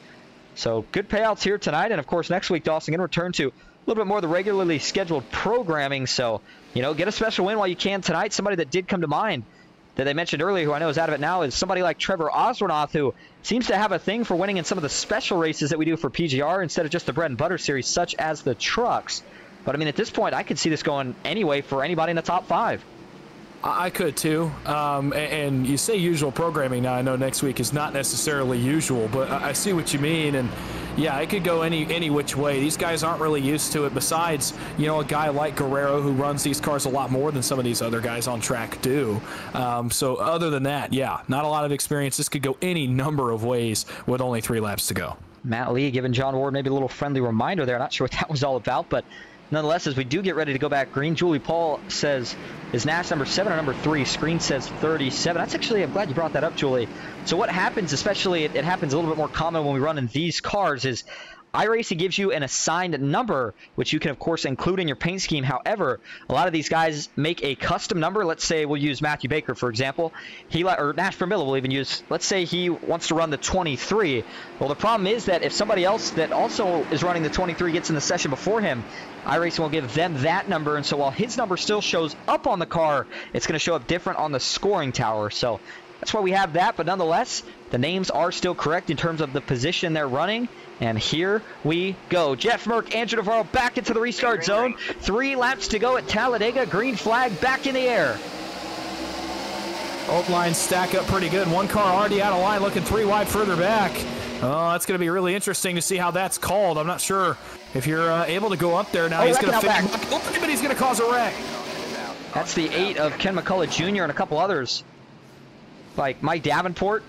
So good payouts here tonight, and of course next week Dawson going to return to a little bit more of the regularly scheduled programming. So, you know, get a special win while you can tonight. Somebody that did come to mind that they mentioned earlier, who I know is out of it now, is somebody like Trevor Oswinoth, who seems to have a thing for winning in some of the special races that we do for P G R instead of just the bread and butter series, such as the trucks. But I mean, at this point, I could see this going anyway for anybody in the top five. I could too. Um, and you say usual programming. Now I know next week is not necessarily usual, but I see what you mean. And yeah, it could go any any which way. These guys aren't really used to it, besides, you know, a guy like Guerrero who runs these cars a lot more than some of these other guys on track do. Um, so other than that, yeah, not a lot of experience. This could go any number of ways with only three laps to go. Matt Lee giving John Ward maybe a little friendly reminder there. Not sure what that was all about, but nonetheless, as we do get ready to go back green, Julie Paul says, is Nash number seven or number three? Screen says thirty-seven. That's actually, I'm glad you brought that up, Julie. So what happens, especially, it, it happens a little bit more common when we run in these cars, is iRacing gives you an assigned number, which you can, of course, include in your paint scheme. However, a lot of these guys make a custom number. Let's say we'll use Matthew Baker, for example. He Or Nash Vermilla will even use, let's say he wants to run the twenty-three. Well, the problem is that if somebody else that also is running the twenty-three gets in the session before him, iRacing will give them that number, and so while his number still shows up on the car, it's going to show up different on the scoring tower. So that's why we have that, but nonetheless, the names are still correct in terms of the position they're running. And here we go. Jeff Merck, Andrew Navarro back into the restart zone. Three laps to go at Talladega. Green flag back in the air. Old lines stack up pretty good. One car already out of line, looking three wide further back. Oh, that's going to be really interesting to see how that's called. I'm not sure if you're uh, able to go up there now. Oh, he's going to finish. Oh, but he's going to cause a wreck. That's the eight of Ken McCullough Junior and a couple others, like Mike Davenport,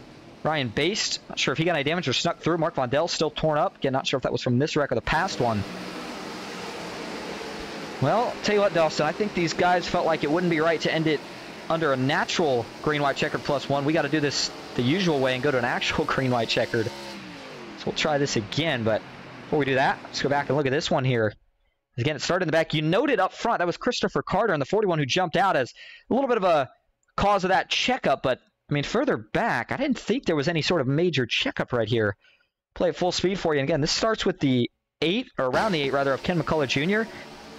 Ryan Based. Not sure if he got any damage or snuck through. Mark Vondell still torn up. Again, not sure if that was from this wreck or the past one. Well, tell you what, Dawson, I think these guys felt like it wouldn't be right to end it under a natural green-white checkered plus one. We got to do this the usual way and go to an actual green-white checkered. So we'll try this again, but before we do that, let's go back and look at this one here. Again, it started in the back. You noted up front, that was Christopher Carter in the forty-one who jumped out as a little bit of a cause of that checkup, but I mean, further back, I didn't think there was any sort of major checkup right here. Play at full speed for you. And again, this starts with the eight, or around the eight, rather, of Ken McCullough Junior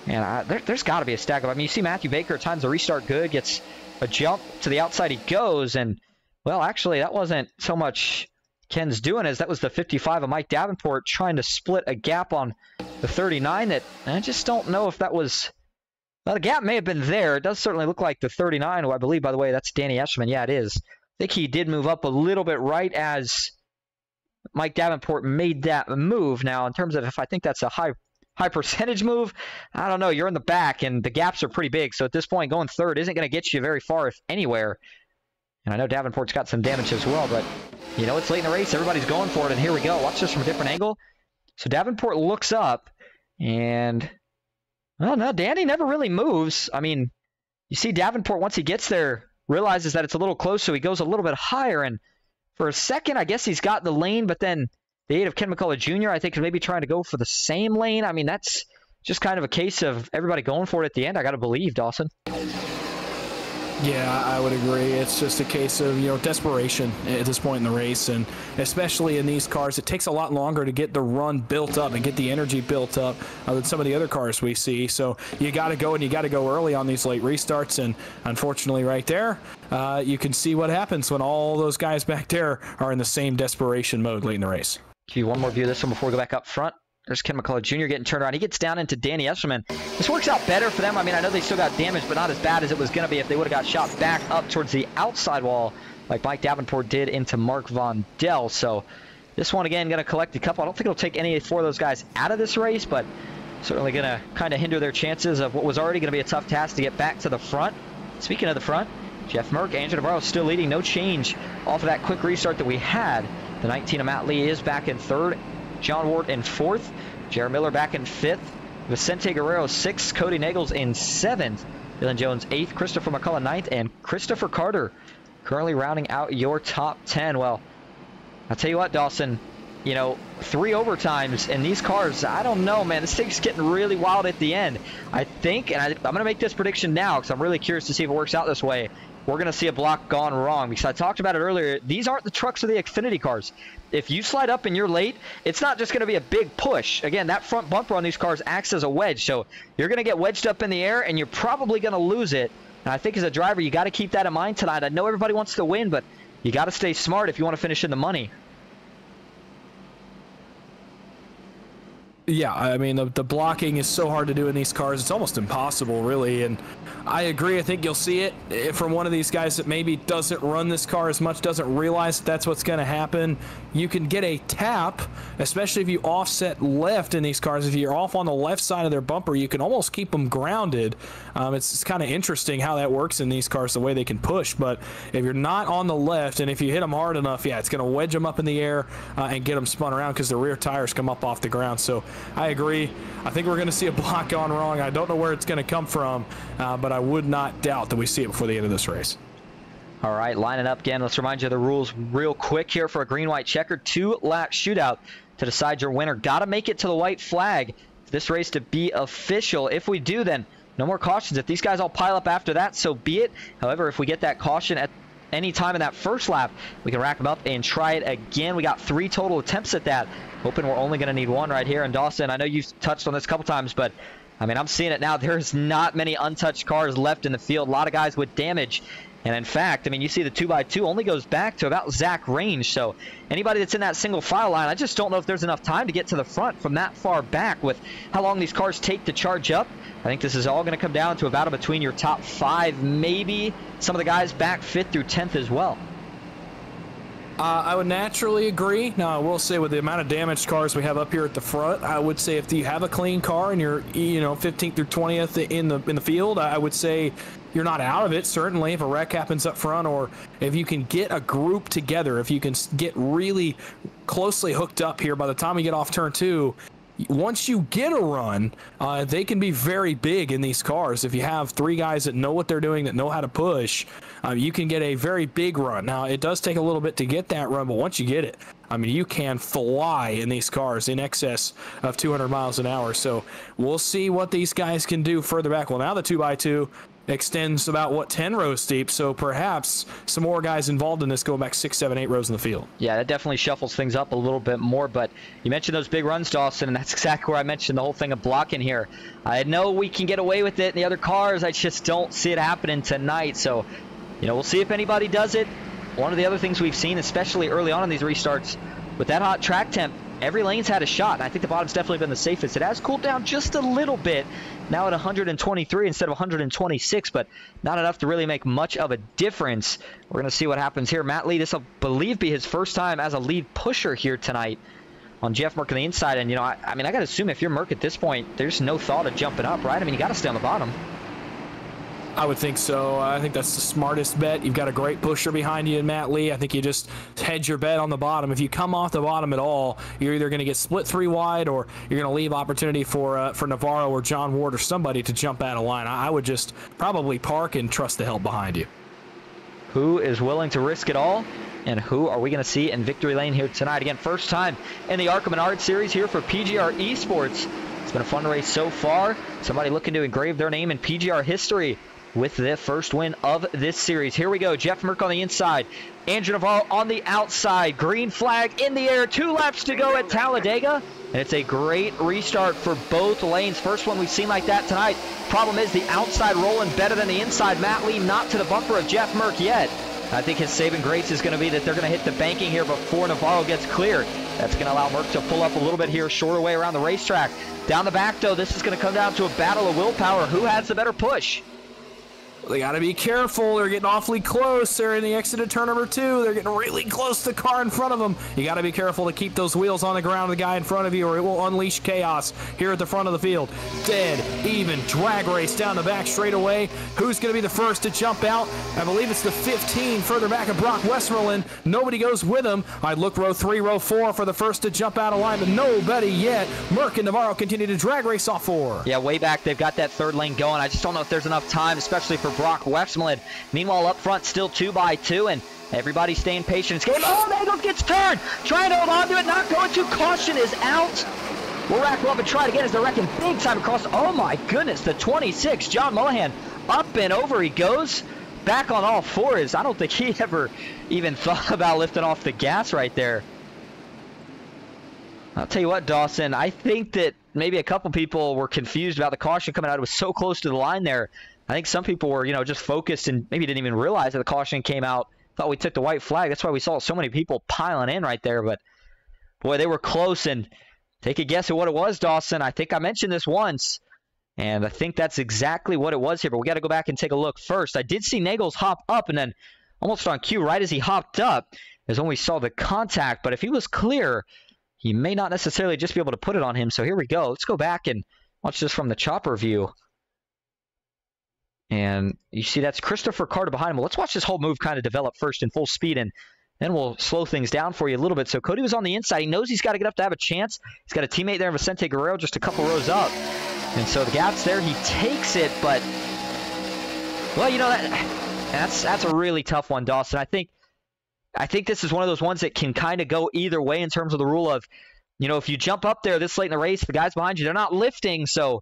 And I, there, there's got to be a stack up. I mean, you see Matthew Baker at times the restart good, gets a jump to the outside, he goes. And, well, actually, that wasn't so much Ken's doing as that was the fifty-five of Mike Davenport trying to split a gap on the thirty-nine that I just don't know if that was... Well, the gap may have been there. It does certainly look like the thirty-nine, who I believe, by the way, that's Danny Eshelman. Yeah, it is. I think he did move up a little bit right as Mike Davenport made that move. Now, in terms of if I think that's a high high percentage move, I don't know. You're in the back, and the gaps are pretty big. So at this point, going third isn't going to get you very far, if anywhere. And I know Davenport's got some damage as well, but, you know, it's late in the race. Everybody's going for it, and here we go. Watch this from a different angle. So Davenport looks up, and Well, no, Danny never really moves. I mean, you see Davenport, once he gets there, realizes that it's a little close, so he goes a little bit higher. And for a second, I guess he's got the lane, but then the aid of Ken McCullough Junior, I think, is maybe trying to go for the same lane. I mean, that's just kind of a case of everybody going for it at the end, I got to believe, Dawson. Yeah, I would agree. It's just a case of, you know, desperation at this point in the race, and especially in these cars, it takes a lot longer to get the run built up and get the energy built up uh, than some of the other cars we see. So you got to go, and you got to go early on these late restarts, and unfortunately right there, uh, you can see what happens when all those guys back there are in the same desperation mode late in the race. Okay, one more view of this one before we go back up front. There's Ken McCullough Junior getting turned around. He gets down into Danny Esserman. This works out better for them. I mean, I know they still got damaged, but not as bad as it was going to be if they would have got shot back up towards the outside wall like Mike Davenport did into Mark Von Dell. So this one, again, going to collect the cup. I don't think it'll take any four of those guys out of this race, but certainly going to kind of hinder their chances of what was already going to be a tough task to get back to the front. Speaking of the front, Jeff Merck, Andrew Navarro still leading. No change off of that quick restart that we had. The nineteen of Matt Lee is back in third. John Ward in fourth, Jared Miller back in fifth, Vicente Guerrero sixth, Cody Nagels in seventh, Dylan Jones eighth, Christopher McCullough ninth, and Christopher Carter currently rounding out your top ten. Well, I'll tell you what, Dawson, you know, three overtimes in these cars, I don't know, man. This thing's getting really wild at the end. I think, and I, I'm going to make this prediction now because I'm really curious to see if it works out this way. We're going to see a block gone wrong because I talked about it earlier. These aren't the trucks or the Xfinity cars. If you slide up and you're late, it's not just going to be a big push. Again, that front bumper on these cars acts as a wedge. So you're going to get wedged up in the air, and you're probably going to lose it. And I think as a driver, you got to keep that in mind tonight. I know everybody wants to win, but you got to stay smart if you want to finish in the money. Yeah, I mean, the, the blocking is so hard to do in these cars. It's almost impossible, really. And I agree. I think you'll see it from one of these guys that maybe doesn't run this car as much, doesn't realize that's what's going to happen. You can get a tap, especially if you offset left in these cars. If you're off on the left side of their bumper, you can almost keep them grounded. Um, it's it's kind of interesting how that works in these cars, the way they can push. But if you're not on the left and if you hit them hard enough, yeah, it's going to wedge them up in the air uh, and get them spun around because the rear tires come up off the ground. So I agree. I think we're going to see a block gone wrong. I don't know where it's going to come from, uh, but I would not doubt that we see it before the end of this race. All right, lining up again. Let's remind you of the rules real quick here for a green-white checker. Two-lap shootout to decide your winner. Got to make it to the white flag for this race to be official. If we do, then no more cautions. If these guys all pile up after that, so be it. However, if we get that caution at any time in that first lap, we can rack them up and try it again. We got three total attempts at that. Hoping we're only going to need one right here. And Dawson, I know you've touched on this a couple times, but I mean, I'm seeing it now. There's not many untouched cars left in the field. A lot of guys with damage. And in fact, I mean, you see the two by two only goes back to about Zach range. So anybody that's in that single file line, I just don't know if there's enough time to get to the front from that far back with how long these cars take to charge up. I think this is all going to come down to a battle between your top five, maybe some of the guys back fifth through tenth as well. Uh, I would naturally agree. Now, I will say with the amount of damaged cars we have up here at the front, I would say if you have a clean car and you're, you know, fifteenth through twentieth in the in the field, I would say you're not out of it, certainly, if a wreck happens up front or if you can get a group together, if you can get really closely hooked up here by the time we get off turn two. Once you get a run, uh, they can be very big in these cars. If you have three guys that know what they're doing, that know how to push, uh, you can get a very big run. Now, it does take a little bit to get that run, but once you get it, I mean, you can fly in these cars in excess of two hundred miles an hour. So we'll see what these guys can do further back. Well, now the two by two extends about, what, ten rows deep, so perhaps some more guys involved in this go back six, seven, eight rows in the field. Yeah, that definitely shuffles things up a little bit more, but you mentioned those big runs, Dawson, and that's exactly where I mentioned the whole thing of blocking here. I know we can get away with it in the other cars. I just don't see it happening tonight, so, you know, we'll see if anybody does it. One of the other things we've seen, especially early on in these restarts, with that hot track temp, every lane's had a shot. I think the bottom's definitely been the safest. It has cooled down just a little bit, now at one hundred twenty-three instead of one hundred twenty-six, but not enough to really make much of a difference. We're going to see what happens here. Matt Lee, this will, I believe, be his first time as a lead pusher here tonight on Jeff Merck on the inside. And, you know, I, I mean, I got to assume if you're Merck at this point, there's no thought of jumping up, right? I mean, you got to stay on the bottom. I would think so. I think that's the smartest bet. You've got a great pusher behind you in Matt Lee. I think you just hedge your bet on the bottom. If you come off the bottom at all, you're either going to get split three wide, or you're going to leave opportunity for uh, for Navarro or John Ward or somebody to jump out of line. I, I would just probably park and trust the help behind you. Who is willing to risk it all? And who are we going to see in victory lane here tonight? Again, first time in the ARCA Menards Series here for P G R Esports. It's been a fun race so far. Somebody looking to engrave their name in P G R history with their first win of this series. Here we go. Jeff Merck on the inside. Andrew Navarro on the outside. Green flag in the air. Two laps to go at Talladega. And it's a great restart for both lanes. First one we've seen like that tonight. Problem is the outside rolling better than the inside. Matt Lee not to the bumper of Jeff Merck yet. I think his saving grace is going to be that they're going to hit the banking here before Navarro gets clear. That's going to allow Merck to pull up a little bit here, shorter way around the racetrack. Down the back, though, this is going to come down to a battle of willpower. Who has the better push? They got to be careful. They're getting awfully close. They're in the exit of turn number two. They're getting really close to the car in front of them. You got to be careful to keep those wheels on the ground of the guy in front of you, or it will unleash chaos here at the front of the field. Dead, even drag race down the back straightaway. Who's going to be the first to jump out? I believe it's the fifteen further back of Brock Westerland. Nobody goes with him. I look row three, row four for the first to jump out of line, but nobody yet. Merck and Navarro continue to drag race off four. Yeah, way back. They've got that third lane going. I just don't know if there's enough time, especially for Brock Westmoreland. Meanwhile, up front, still two by two, and everybody staying patient. It's going, oh, Nagel gets turned. Trying to hold on to it, not going to. Caution is out. We'll rack up and try it again as they're wrecking big time across. Oh, my goodness. The twenty-six, John Mullihan, up and over he goes. Back on all fours. I don't think he ever even thought about lifting off the gas right there. I'll tell you what, Dawson, I think that maybe a couple people were confused about the caution coming out. It was so close to the line there. I think some people were, you know, just focused and maybe didn't even realize that the caution came out. Thought we took the white flag. That's why we saw so many people piling in right there. But, boy, they were close. And take a guess at what it was, Dawson. I think I mentioned this once. And I think that's exactly what it was here. But we got to go back and take a look first. I did see Nagels hop up. And then almost on cue, right as he hopped up, is when we saw the contact. But if he was clear, he may not necessarily just be able to put it on him. So here we go. Let's go back and watch this from the chopper view. And you see that's Christopher Carter behind him. Well, let's watch this whole move kind of develop first in full speed, and then we'll slow things down for you a little bit. So Cody was on the inside. He knows he's got to get up to have a chance. He's got a teammate there, Vicente Guerrero, just a couple rows up. And so the gap's there. He takes it, but, well, you know, that that's that's a really tough one, Dawson. I think, I think this is one of those ones that can kind of go either way in terms of the rule of, you know, if you jump up there this late in the race, the guys behind you, they're not lifting, so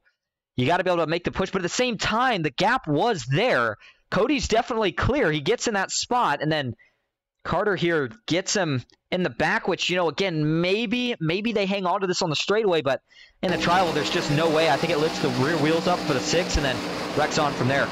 you got to be able to make the push, but at the same time, the gap was there. Cody's definitely clear. He gets in that spot, and then Carter here gets him in the back, which, you know, again, maybe maybe they hang on to this on the straightaway, but in the trial, there's just no way. I think it lifts the rear wheels up for the six, and then wrecks on from there.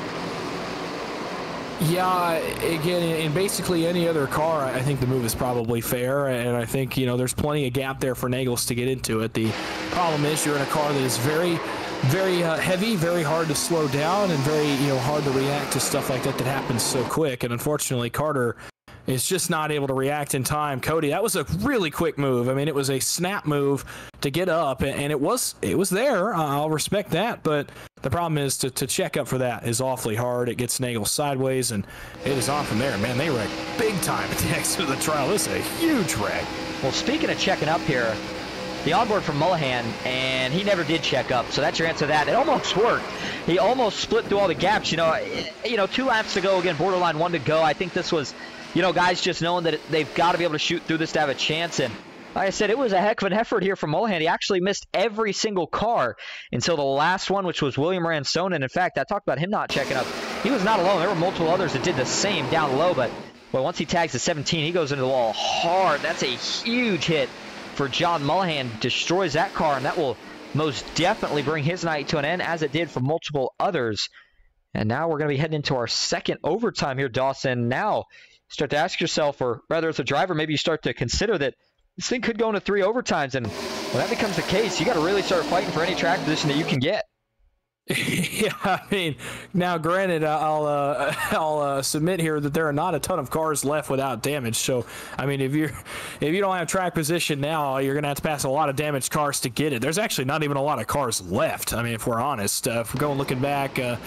Yeah, again, in basically any other car, I think the move is probably fair, and I think, you know, there's plenty of gap there for Nagels to get into it. The problem is you're in a car that is very... Very uh, heavy, very hard to slow down, and very, you know, hard to react to stuff like that that happens so quick. And unfortunately, Carter is just not able to react in time. Cody, that was a really quick move. I mean, it was a snap move to get up, and it was it was there. Uh, I'll respect that, but the problem is to, to check up for that is awfully hard. It gets Nagel sideways, and it is on from there. Man, they wrecked big time at the exit of the trial. This is a huge wreck. Well, speaking of checking up here, the onboard from Mullihan, and he never did check up, so that's your answer to that. It almost worked. He almost split through all the gaps. You know, you know, two laps to go, again, borderline one to go. I think this was, you know, guys just knowing that they've got to be able to shoot through this to have a chance. And like I said, it was a heck of an effort here from Mullihan. He actually missed every single car until the last one, which was William Ransone. And in fact, I talked about him not checking up. He was not alone. There were multiple others that did the same down low, but well, once he tags the seventeen, he goes into the wall hard. That's a huge hit for John Mullihan, destroys that car, and that will most definitely bring his night to an end, as it did for multiple others. And now we're going to be heading into our second overtime here, Dawson. Now start to ask yourself, or rather as a driver, maybe you start to consider that this thing could go into three overtimes, and when that becomes the case, you got to really start fighting for any track position that you can get. Yeah, I mean, now granted, I'll uh, I'll uh, submit here that there are not a ton of cars left without damage. So, I mean, if you're if you don't have track position now, you're gonna have to pass a lot of damaged cars to get it. There's actually not even a lot of cars left. I mean, if we're honest, uh, if we're going looking back. Uh,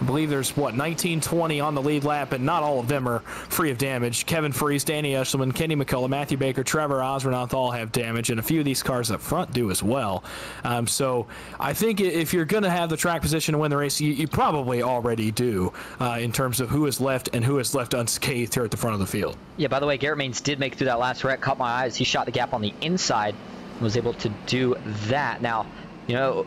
I believe there's, what, nineteen, twenty on the lead lap, and not all of them are free of damage. Kevin Freese, Danny Eshelman, Kenny McCullough, Matthew Baker, Trevor Osrenoth all have damage, and a few of these cars up front do as well. Um, so I think if you're going to have the track position to win the race, you, you probably already do uh, in terms of who is left and who is left unscathed here at the front of the field. Yeah, by the way, Garrett Maines did make it through that last wreck, caught my eyes. He shot the gap on the inside and was able to do that. Now, you know,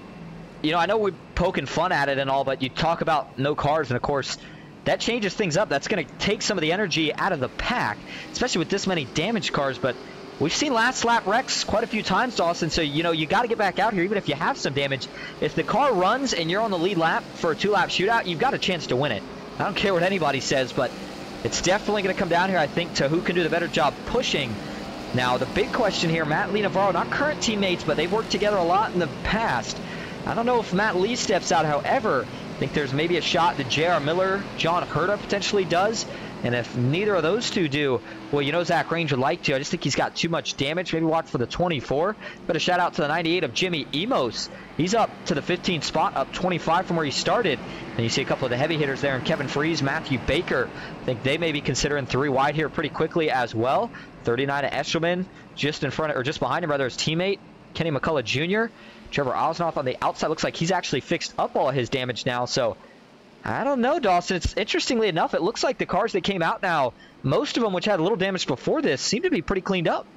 You know, I know we're poking fun at it and all, but you talk about no cars, and of course, that changes things up. That's going to take some of the energy out of the pack, especially with this many damaged cars. But we've seen last lap wrecks quite a few times, Dawson, so, you know, you got to get back out here, even if you have some damage. If the car runs and you're on the lead lap for a two-lap shootout, you've got a chance to win it. I don't care what anybody says, but it's definitely going to come down here, I think, to who can do the better job pushing. Now, the big question here, Matt Lee Navarro, not current teammates, but they've worked together a lot in the past. I don't know if Matt Lee steps out, however, I think there's maybe a shot that J R Miller, John Herta potentially does, and if neither of those two do, well, you know Zach Range would like to. I just think he's got too much damage. Maybe watch for the twenty-four, but a shout out to the ninety-eight of Jimmy Emos. He's up to the fifteenth spot, up twenty-five from where he started, and you see a couple of the heavy hitters there in Kevin Freese, Matthew Baker. I think they may be considering three wide here pretty quickly as well. thirty-nine of Eshelman, just in front of, or just behind him, rather, his teammate, Kenny McCullough Junior Trevor Osnoff on the outside. Looks like he's actually fixed up all his damage now. So, I don't know, Dawson. It's, interestingly enough, it looks like the cars that came out now, most of them, which had a little damage before this, seem to be pretty cleaned up.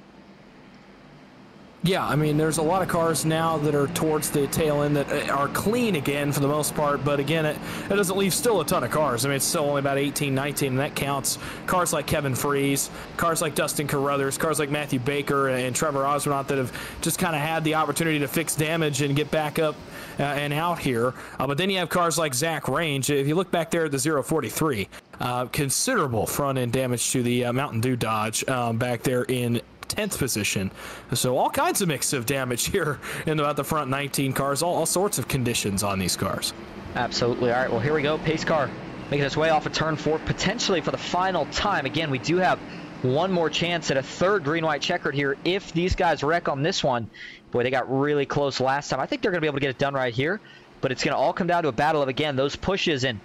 Yeah, I mean, there's a lot of cars now that are towards the tail end that are clean again for the most part, but again, it, it doesn't leave still a ton of cars. I mean, it's still only about eighteen, nineteen, and that counts cars like Kevin Freese, cars like Dustin Carruthers, cars like Matthew Baker and Trevor Osrenoth that have just kind of had the opportunity to fix damage and get back up uh, and out here. Uh, but then you have cars like Zach Range. If you look back there at the zero forty-three, uh, considerable front-end damage to the uh, Mountain Dew Dodge um, back there in tenth position. So all kinds of mix of damage here in about the front nineteen cars, all, all sorts of conditions on these cars. Absolutely. All right, well, here we go. Pace car making its way off of turn four, potentially for the final time. Again, we do have one more chance at a third green-white checkered here if these guys wreck on this one. Boy, they got really close last time. I think they're going to be able to get it done right here, but it's going to all come down to a battle of, again, those pushes, and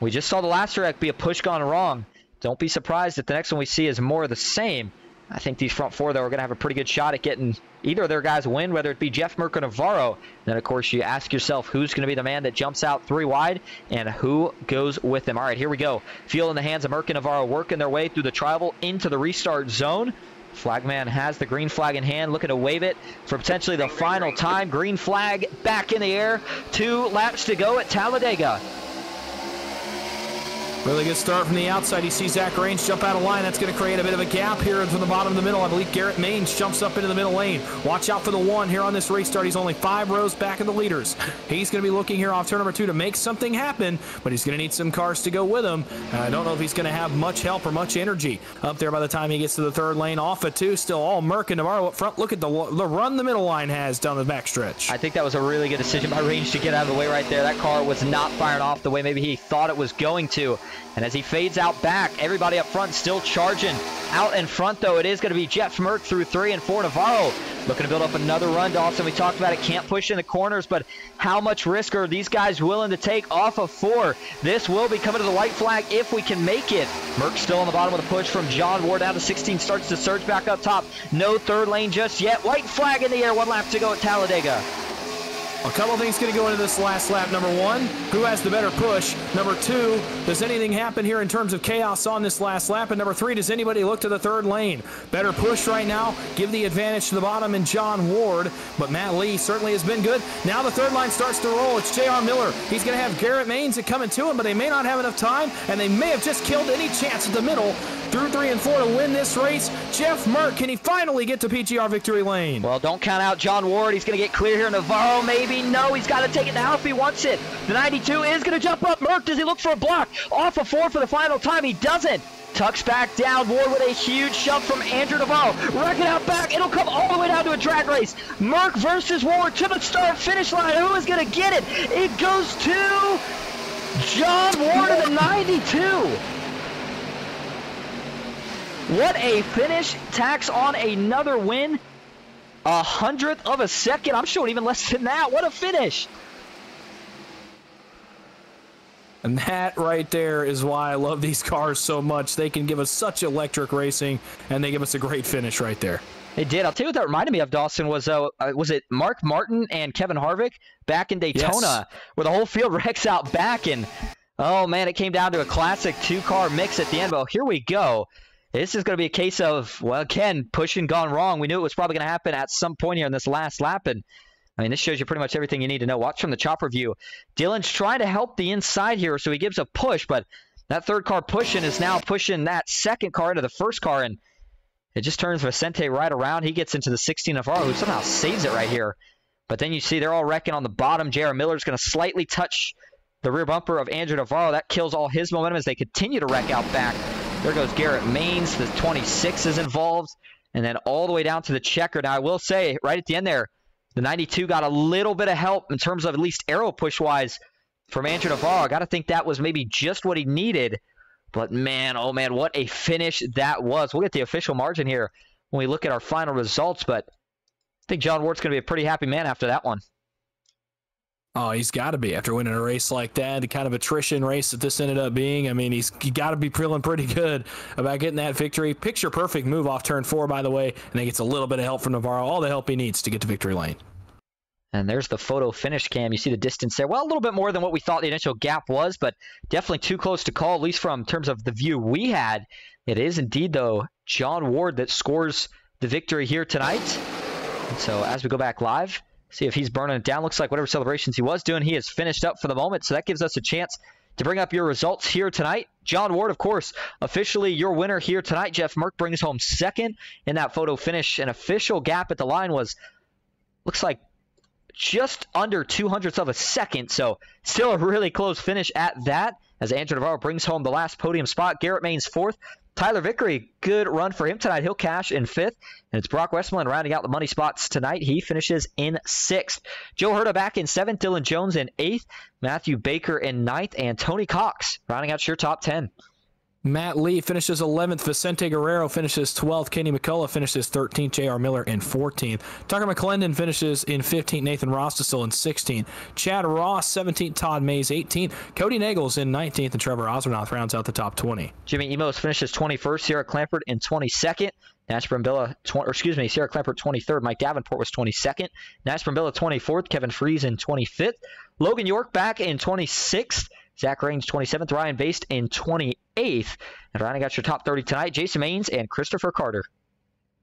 we just saw the last wreck be a push gone wrong. Don't be surprised if the next one we see is more of the same. I think these front four, though, are going to have a pretty good shot at getting either of their guys win, whether it be Jeff Merck or Navarro. Then, of course, you ask yourself who's going to be the man that jumps out three wide and who goes with them. All right, here we go. Fuel in the hands of Merck and Navarro, working their way through the tribal into the restart zone. Flagman has the green flag in hand, looking to wave it for potentially the final time. Green flag back in the air. Two laps to go at Talladega. Really good start from the outside. You see Zach Range jump out of line. That's going to create a bit of a gap here from the bottom to the middle. I believe Garrett Maines jumps up into the middle lane. Watch out for the one here on this restart. He's only five rows back of the leaders. He's going to be looking here off turn number two to make something happen, but he's going to need some cars to go with him. And I don't know if he's going to have much help or much energy up there by the time he gets to the third lane. Off of two, still all Merck and Navarro up front. Look at the, the run the middle line has down the backstretch. I think that was a really good decision by Range to get out of the way right there. That car was not firing off the way maybe he thought it was going to. And as he fades out back, everybody up front still charging. Out in front, though, it is going to be Jeff Merck through three and four. Navarro looking to build up another run, Dawson. We talked about it. Can't push in the corners, but how much risk are these guys willing to take off of four? This will be coming to the white flag if we can make it. Merck still on the bottom with a push from John Ward. Down to sixteen, starts to surge back up top. No third lane just yet. White flag in the air. One lap to go at Talladega. A couple things going to go into this last lap. Number one, who has the better push? Number two, does anything happen here in terms of chaos on this last lap? And number three, does anybody look to the third lane? Better push right now. Give the advantage to the bottom and John Ward. But Matt Lee certainly has been good. Now the third line starts to roll. It's J R Miller. He's going to have Garrett Maines coming to him, but they may not have enough time, and they may have just killed any chance at the middle through three and four to win this race. Jeff Merck, can he finally get to P G R victory lane? Well, don't count out John Ward. He's going to get clear here. Navarro maybe. No, he's got to take it now if he wants it. The ninety-two is going to jump up. Merck, does he look for a block? Off of four for the final time. He doesn't. Tucks back down. Ward with a huge shove from Andrew Navarro. Wreck it out back. It'll come all the way down to a drag race. Merck versus Ward to the start finish line. Who is going to get it? It goes to John Ward in the ninety-two. What a finish. Tacks on another win. A hundredth of a second. I'm showing even less than that. What a finish. And that right there is why I love these cars so much. They can give us such electric racing, and they give us a great finish right there. It did. I'll tell you what that reminded me of, Dawson, was uh, was it Mark Martin and Kevin Harvick back in Daytona, yes, where the whole field wrecks out back, and oh man, it came down to a classic two-car mix at the end. Well, here we go. This is going to be a case of, well, again, pushing gone wrong. We knew it was probably going to happen at some point here in this last lap, and I mean, this shows you pretty much everything you need to know. Watch from the chopper view. Dylan's trying to help the inside here, so he gives a push, but that third car pushing is now pushing that second car into the first car, and it just turns Vicente right around. He gets into the sixteen F R, who somehow saves it right here. But then you see they're all wrecking on the bottom. J R Miller's going to slightly touch the rear bumper of Andrew Navarro. That kills all his momentum as they continue to wreck out back. There goes Garrett Maines. The twenty-six is involved, and then all the way down to the checker. Now, I will say, right at the end there, the ninety-two got a little bit of help in terms of at least arrow push-wise from Andrew Navarro. I got to think that was maybe just what he needed. But, man, oh, man, what a finish that was. We'll get the official margin here when we look at our final results, but I think John Wart's going to be a pretty happy man after that one. Oh, he's got to be. After winning a race like that, the kind of attrition race that this ended up being, I mean, he's he got to be feeling pretty good about getting that victory. Picture perfect move off turn four, by the way, and then gets a little bit of help from Navarro, all the help he needs to get to victory lane. And there's the photo finish cam. You see the distance there. Well, a little bit more than what we thought the initial gap was, but definitely too close to call, at least from terms of the view we had. It is indeed, though, John Ward that scores the victory here tonight. And so as we go back live, see if he's burning it down. Looks like whatever celebrations he was doing, he is finished up for the moment. So that gives us a chance to bring up your results here tonight. John Ward, of course, officially your winner here tonight. Jeff Merck brings home second in that photo finish. An official gap at the line was, looks like, just under two hundredths of a second. So still a really close finish at that, as Andrew Navarro brings home the last podium spot. Garrett Maines fourth. Tyler Vickery, good run for him tonight. He'll cash in fifth. And it's Brock Westmoreland rounding out the money spots tonight. He finishes in sixth. Joe Herta back in seventh. Dylan Jones in eighth. Matthew Baker in ninth. And Tony Cox rounding out your top ten. Matt Lee finishes eleventh. Vicente Guerrero finishes twelfth. Kenny McCullough finishes thirteenth. J R Miller in fourteenth. Tucker McClendon finishes in fifteenth. Nathan Ross is still in sixteenth. Chad Ross, seventeenth. Todd Mays, eighteenth. Cody Nagels in nineteenth. And Trevor Oswinoth rounds out the top twenty. Jimmy Emos finishes twenty-first. Sierra Clamford in twenty-second. Nash Brambilla, or excuse me, Sierra Clamford twenty-third. Mike Davenport was twenty-second. Nash Brambilla twenty-fourth. Kevin Fries in twenty-fifth. Logan York back in twenty-sixth. Zach Range, twenty-seventh. Ryan Based in twenty-eighth. And Ryan, I got your top thirty tonight. Jason Maines and Christopher Carter.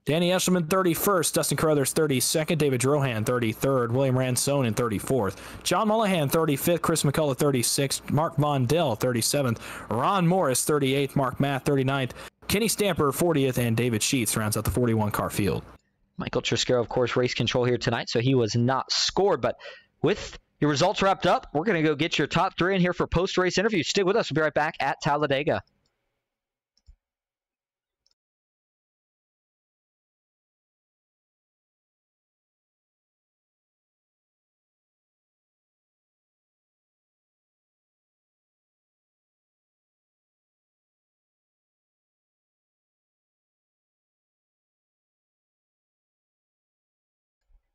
Danny Eshelman, thirty-first. Dustin Carruthers, thirty-second. David Drohan, thirty-third. William Ransone in thirty-fourth. John Mullihan, thirty-fifth. Chris McCullough, thirty-sixth. Mark Vondell, thirty-seventh. Ron Morris, thirty-eighth. Mark Math, thirty-ninth. Kenny Stamper, fortieth. And David Sheets rounds out the forty-one car field. Michael Triscaro, of course, race control here tonight, so he was not scored, but with your results wrapped up, we're going to go get your top three in here for post-race interviews. Stick with us. We'll be right back at Talladega.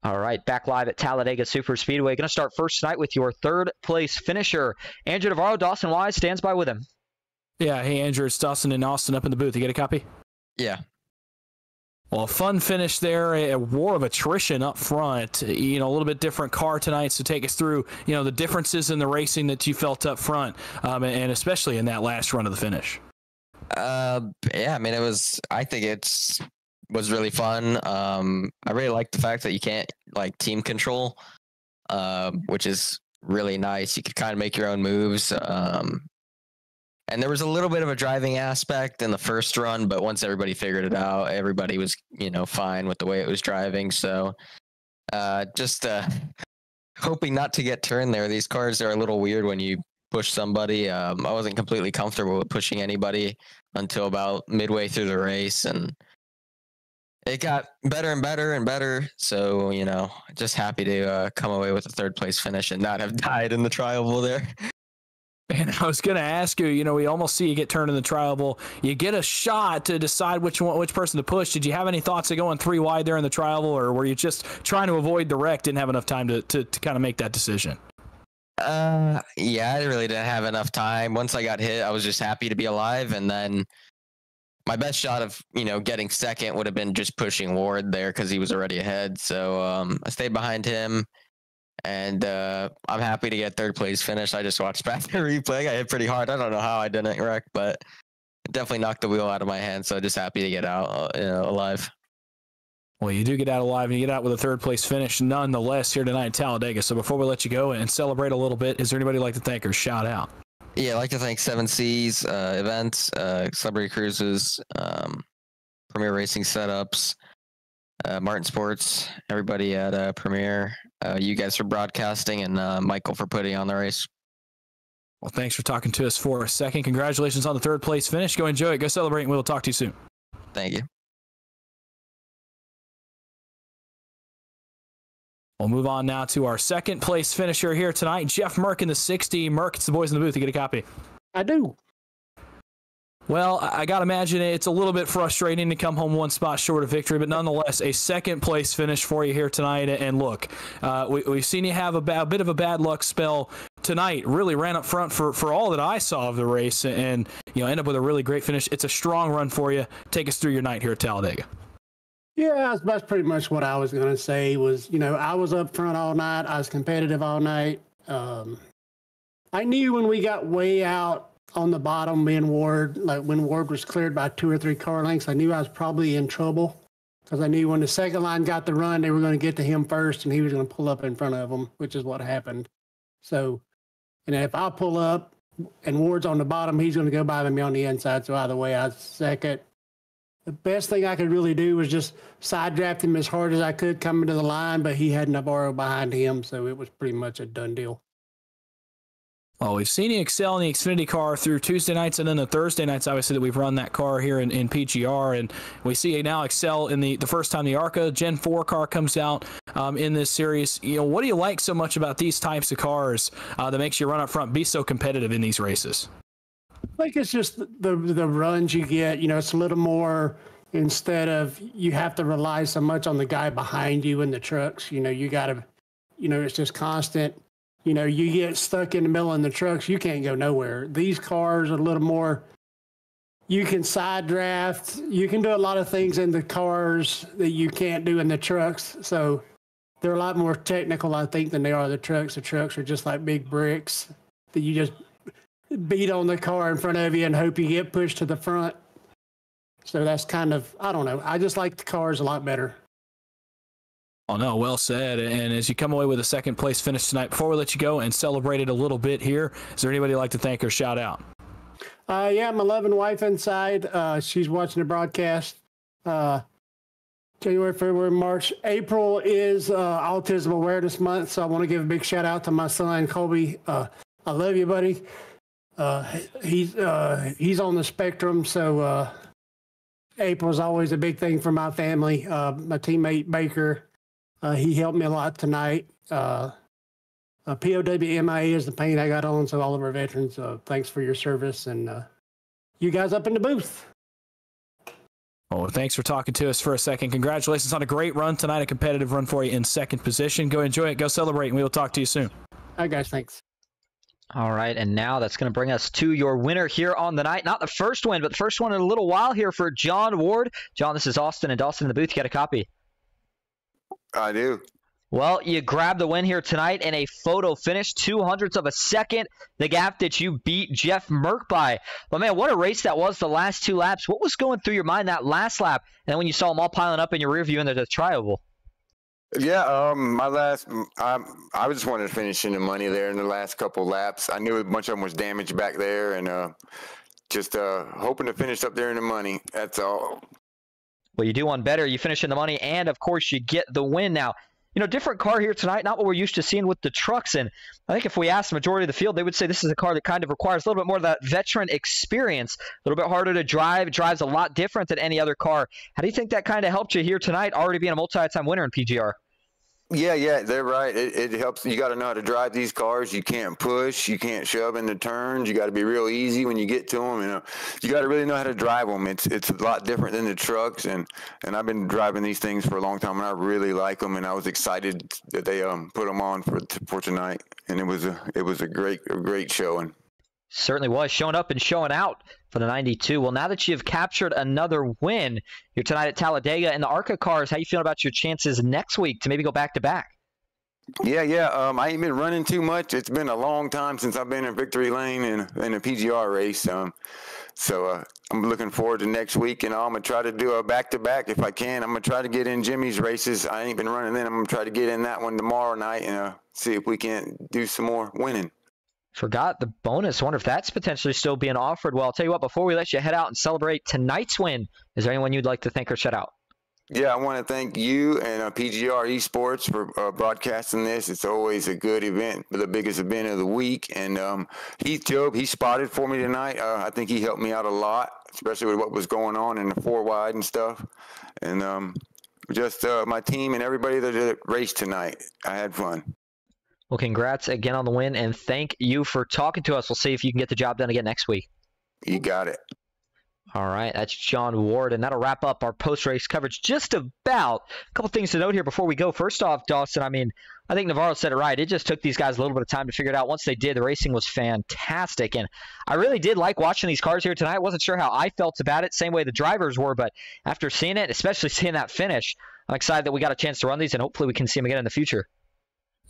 All right, back live at Talladega Superspeedway. Going to start first tonight with your third-place finisher, Andrew Navarro. Dawson Wise stands by with him. Yeah, hey, Andrew, it's Dawson and Austin up in the booth. You get a copy? Yeah. Well, a fun finish there, a war of attrition up front. You know, a little bit different car tonight, so take us through, you know, the differences in the racing that you felt up front, um, and especially in that last run of the finish. Uh, yeah, I mean, it was, I think it's... was really fun. Um, I really like the fact that you can't like team control, uh, which is really nice. You could kind of make your own moves. Um, and there was a little bit of a driving aspect in the first run, but once everybody figured it out, everybody was, you know, fine with the way it was driving. So uh, just uh, hoping not to get turned there. These cars are a little weird when you push somebody. Um, I wasn't completely comfortable with pushing anybody until about midway through the race, and it got better and better and better. So, you know, just happy to uh, come away with a third place finish and not have died in the trioval there. And I was going to ask you, you know, we almost see you get turned in the trioval. You get a shot to decide which one, which person to push. Did you have any thoughts of going three wide there in the trioval, or were you just trying to avoid the wreck, didn't have enough time to, to, to kind of make that decision? Uh, yeah, I really didn't have enough time. Once I got hit, I was just happy to be alive. And then my best shot of, you know, getting second would have been just pushing Ward there because he was already ahead. So um, I stayed behind him. And uh, I'm happy to get third place finish. I just watched back the replay. I hit pretty hard. I don't know how I didn't wreck, but definitely knocked the wheel out of my hand. So just happy to get out you know, alive. Well, you do get out alive, and you get out with a third-place finish nonetheless here tonight in Talladega. So before we let you go and celebrate a little bit, is there anybody you'd like to thank or shout out? Yeah, I'd like to thank Seven Seas, uh, Events, uh, Celebrity Cruises, um, Premier Racing Setups, uh, Martin Sports, everybody at uh, Premier, uh, you guys for broadcasting, and uh, Michael for putting on the race. Well, thanks for talking to us for a second. Congratulations on the third-place finish. Go enjoy it. Go celebrate, and we'll talk to you soon. Thank you. We'll move on now to our second place finisher here tonight, Jeff Merck in the sixty. Merck, it's the boys in the booth. You get a copy? I do. Well, I got to imagine it's a little bit frustrating to come home one spot short of victory, but nonetheless, a second place finish for you here tonight. And look, uh, we, we've seen you have a, ba- a bit of a bad luck spell tonight. Really ran up front for, for all that I saw of the race and, you know, end up with a really great finish. It's a strong run for you. Take us through your night here at Talladega. Yeah, that's pretty much what I was going to say was, you know, I was up front all night. I was competitive all night. Um, I knew when we got way out on the bottom, me and Ward, like when Ward was cleared by two or three car lengths, I knew I was probably in trouble because I knew when the second line got the run, they were going to get to him first and he was going to pull up in front of them, which is what happened. So, you know, if I pull up and Ward's on the bottom, he's going to go by me on the inside. So either way, I was second. The best thing I could really do was just side draft him as hard as I could coming to the line, but he had Navarro behind him, so it was pretty much a done deal. Well, we've seen you excel in the Xfinity car through Tuesday nights and then the Thursday nights, obviously, that we've run that car here in, in P G R, and we see you now excel in the, the first time the ARCA Gen four car comes out um, in this series. You know, what do you like so much about these types of cars uh, that makes you run up front, be so competitive in these races? I think it's just the the runs you get, you know, it's a little more instead of you have to rely so much on the guy behind you in the trucks. You know, you got to, you know, it's just constant. You know, you get stuck in the middle in the trucks, you can't go nowhere. These cars are a little more, you can side draft. You can do a lot of things in the cars that you can't do in the trucks. So they're a lot more technical, I think, than they are the trucks. The trucks are just like big bricks that you just beat on the car in front of you and hope you get pushed to the front. So that's kind of, I don't know. I just like the cars a lot better. Oh, no, well said. And as you come away with a second place finish tonight, before we let you go and celebrate it a little bit here, is there anybody you'd like to thank or shout out? Uh, yeah, my loving wife inside. Uh, she's watching the broadcast. Uh, January, February, March. April is uh, Autism Awareness Month, so I want to give a big shout out to my son, Colby. Uh, I love you, buddy. Uh, he's, uh, he's on the spectrum. So, uh, April is always a big thing for my family. Uh, my teammate Baker, uh, he helped me a lot tonight. Uh, uh P O W M I A is the paint I got on. So all of our veterans, uh, thanks for your service and, uh, you guys up in the booth. Oh, well, thanks for talking to us for a second. Congratulations on a great run tonight, a competitive run for you in second position. Go enjoy it. Go celebrate. And we will talk to you soon. All right, guys. Thanks. All right, and now that's going to bring us to your winner here on the night. Not the first win, but the first one in a little while here for John Ward. John, this is Austin and Dawson in the booth. You got a copy? I do. Well, you grabbed the win here tonight in a photo finish, two hundredths of a second, the gap that you beat Jeff Merck by. But, man, what a race that was the last two laps. What was going through your mind that last lap, and then when you saw them all piling up in your rear view in the tri-oval? Yeah, um, my last, I, I just wanted to finish in the money there in the last couple laps. I knew a bunch of them was damaged back there, and uh, just uh, hoping to finish up there in the money. That's all. Well, you do one better. You finish in the money, and, of course, you get the win now. You know, different car here tonight, not what we're used to seeing with the trucks. And I think if we asked the majority of the field, they would say this is a car that kind of requires a little bit more of that veteran experience, a little bit harder to drive, drives a lot different than any other car. How do you think that kind of helped you here tonight, already being a multi-time winner in P G R? Yeah, yeah, they're right. It, it helps. You got to know how to drive these cars. You can't push. You can't shove in the turns. You got to be real easy when you get to them. You know, you got to really know how to drive them. It's it's a lot different than the trucks, and and I've been driving these things for a long time, and I really like them. And I was excited that they um put them on for for tonight, and it was a it was a great a great showing. Certainly was, showing up and showing out for the ninety-two. Well, now that you've captured another win, you're tonight at Talladega in the ARCA cars. How you feeling about your chances next week to maybe go back to back? Yeah, yeah. Um, I ain't been running too much. It's been a long time since I've been in victory lane and in, in a P G R race. Um, so uh, I'm looking forward to next week, and I'm gonna try to do a back-to-back if I can. I'm gonna try to get in Jimmy's races. I ain't been running in. I'm gonna try to get in that one tomorrow night and uh, see if we can't do some more winning. Forgot the bonus. I wonder if that's potentially still being offered. Well, I'll tell you what, before we let you head out and celebrate tonight's win, is there anyone you'd like to thank or shout out? Yeah, I want to thank you and uh, P G R Esports for uh, broadcasting this. It's always a good event, the biggest event of the week. And um, Heath Job, he spotted for me tonight. Uh, I think he helped me out a lot, especially with what was going on in the four wide and stuff. And um, just uh, my team and everybody that raced tonight, I had fun. Well, congrats again on the win, and thank you for talking to us. We'll see if you can get the job done again next week. You got it. All right, that's John Ward, and that'll wrap up our post-race coverage just about. A couple things to note here before we go. First off, Dawson, I mean, I think Navarro said it right. It just took these guys a little bit of time to figure it out. Once they did, the racing was fantastic, and I really did like watching these cars here tonight. I wasn't sure how I felt about it, same way the drivers were, but after seeing it, especially seeing that finish, I'm excited that we got a chance to run these, and hopefully we can see them again in the future.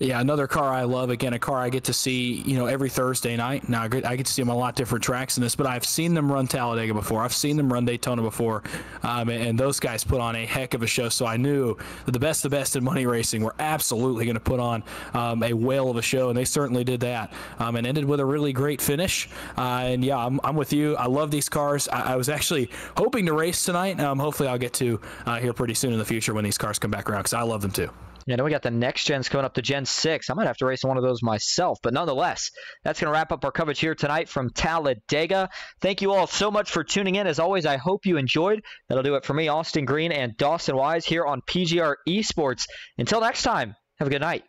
Yeah, another car I love. Again, a car I get to see, you know, every Thursday night. Now, I get, I get to see them on a lot of different tracks in this, but I've seen them run Talladega before. I've seen them run Daytona before, um, and, and those guys put on a heck of a show. So I knew that the best of the best in money racing were absolutely going to put on um, a whale of a show, and they certainly did that, um, and ended with a really great finish. Uh, and, yeah, I'm, I'm with you. I love these cars. I, I was actually hoping to race tonight. Um, hopefully I'll get to uh, here pretty soon in the future when these cars come back around, because I love them too. Yeah, then we got the next gens coming up to Gen six. I might have to race one of those myself, but nonetheless, that's going to wrap up our coverage here tonight from Talladega. Thank you all so much for tuning in. As always, I hope you enjoyed. That'll do it for me, Austin Green and Dawson Wise, here on P G R Esports. Until next time, have a good night.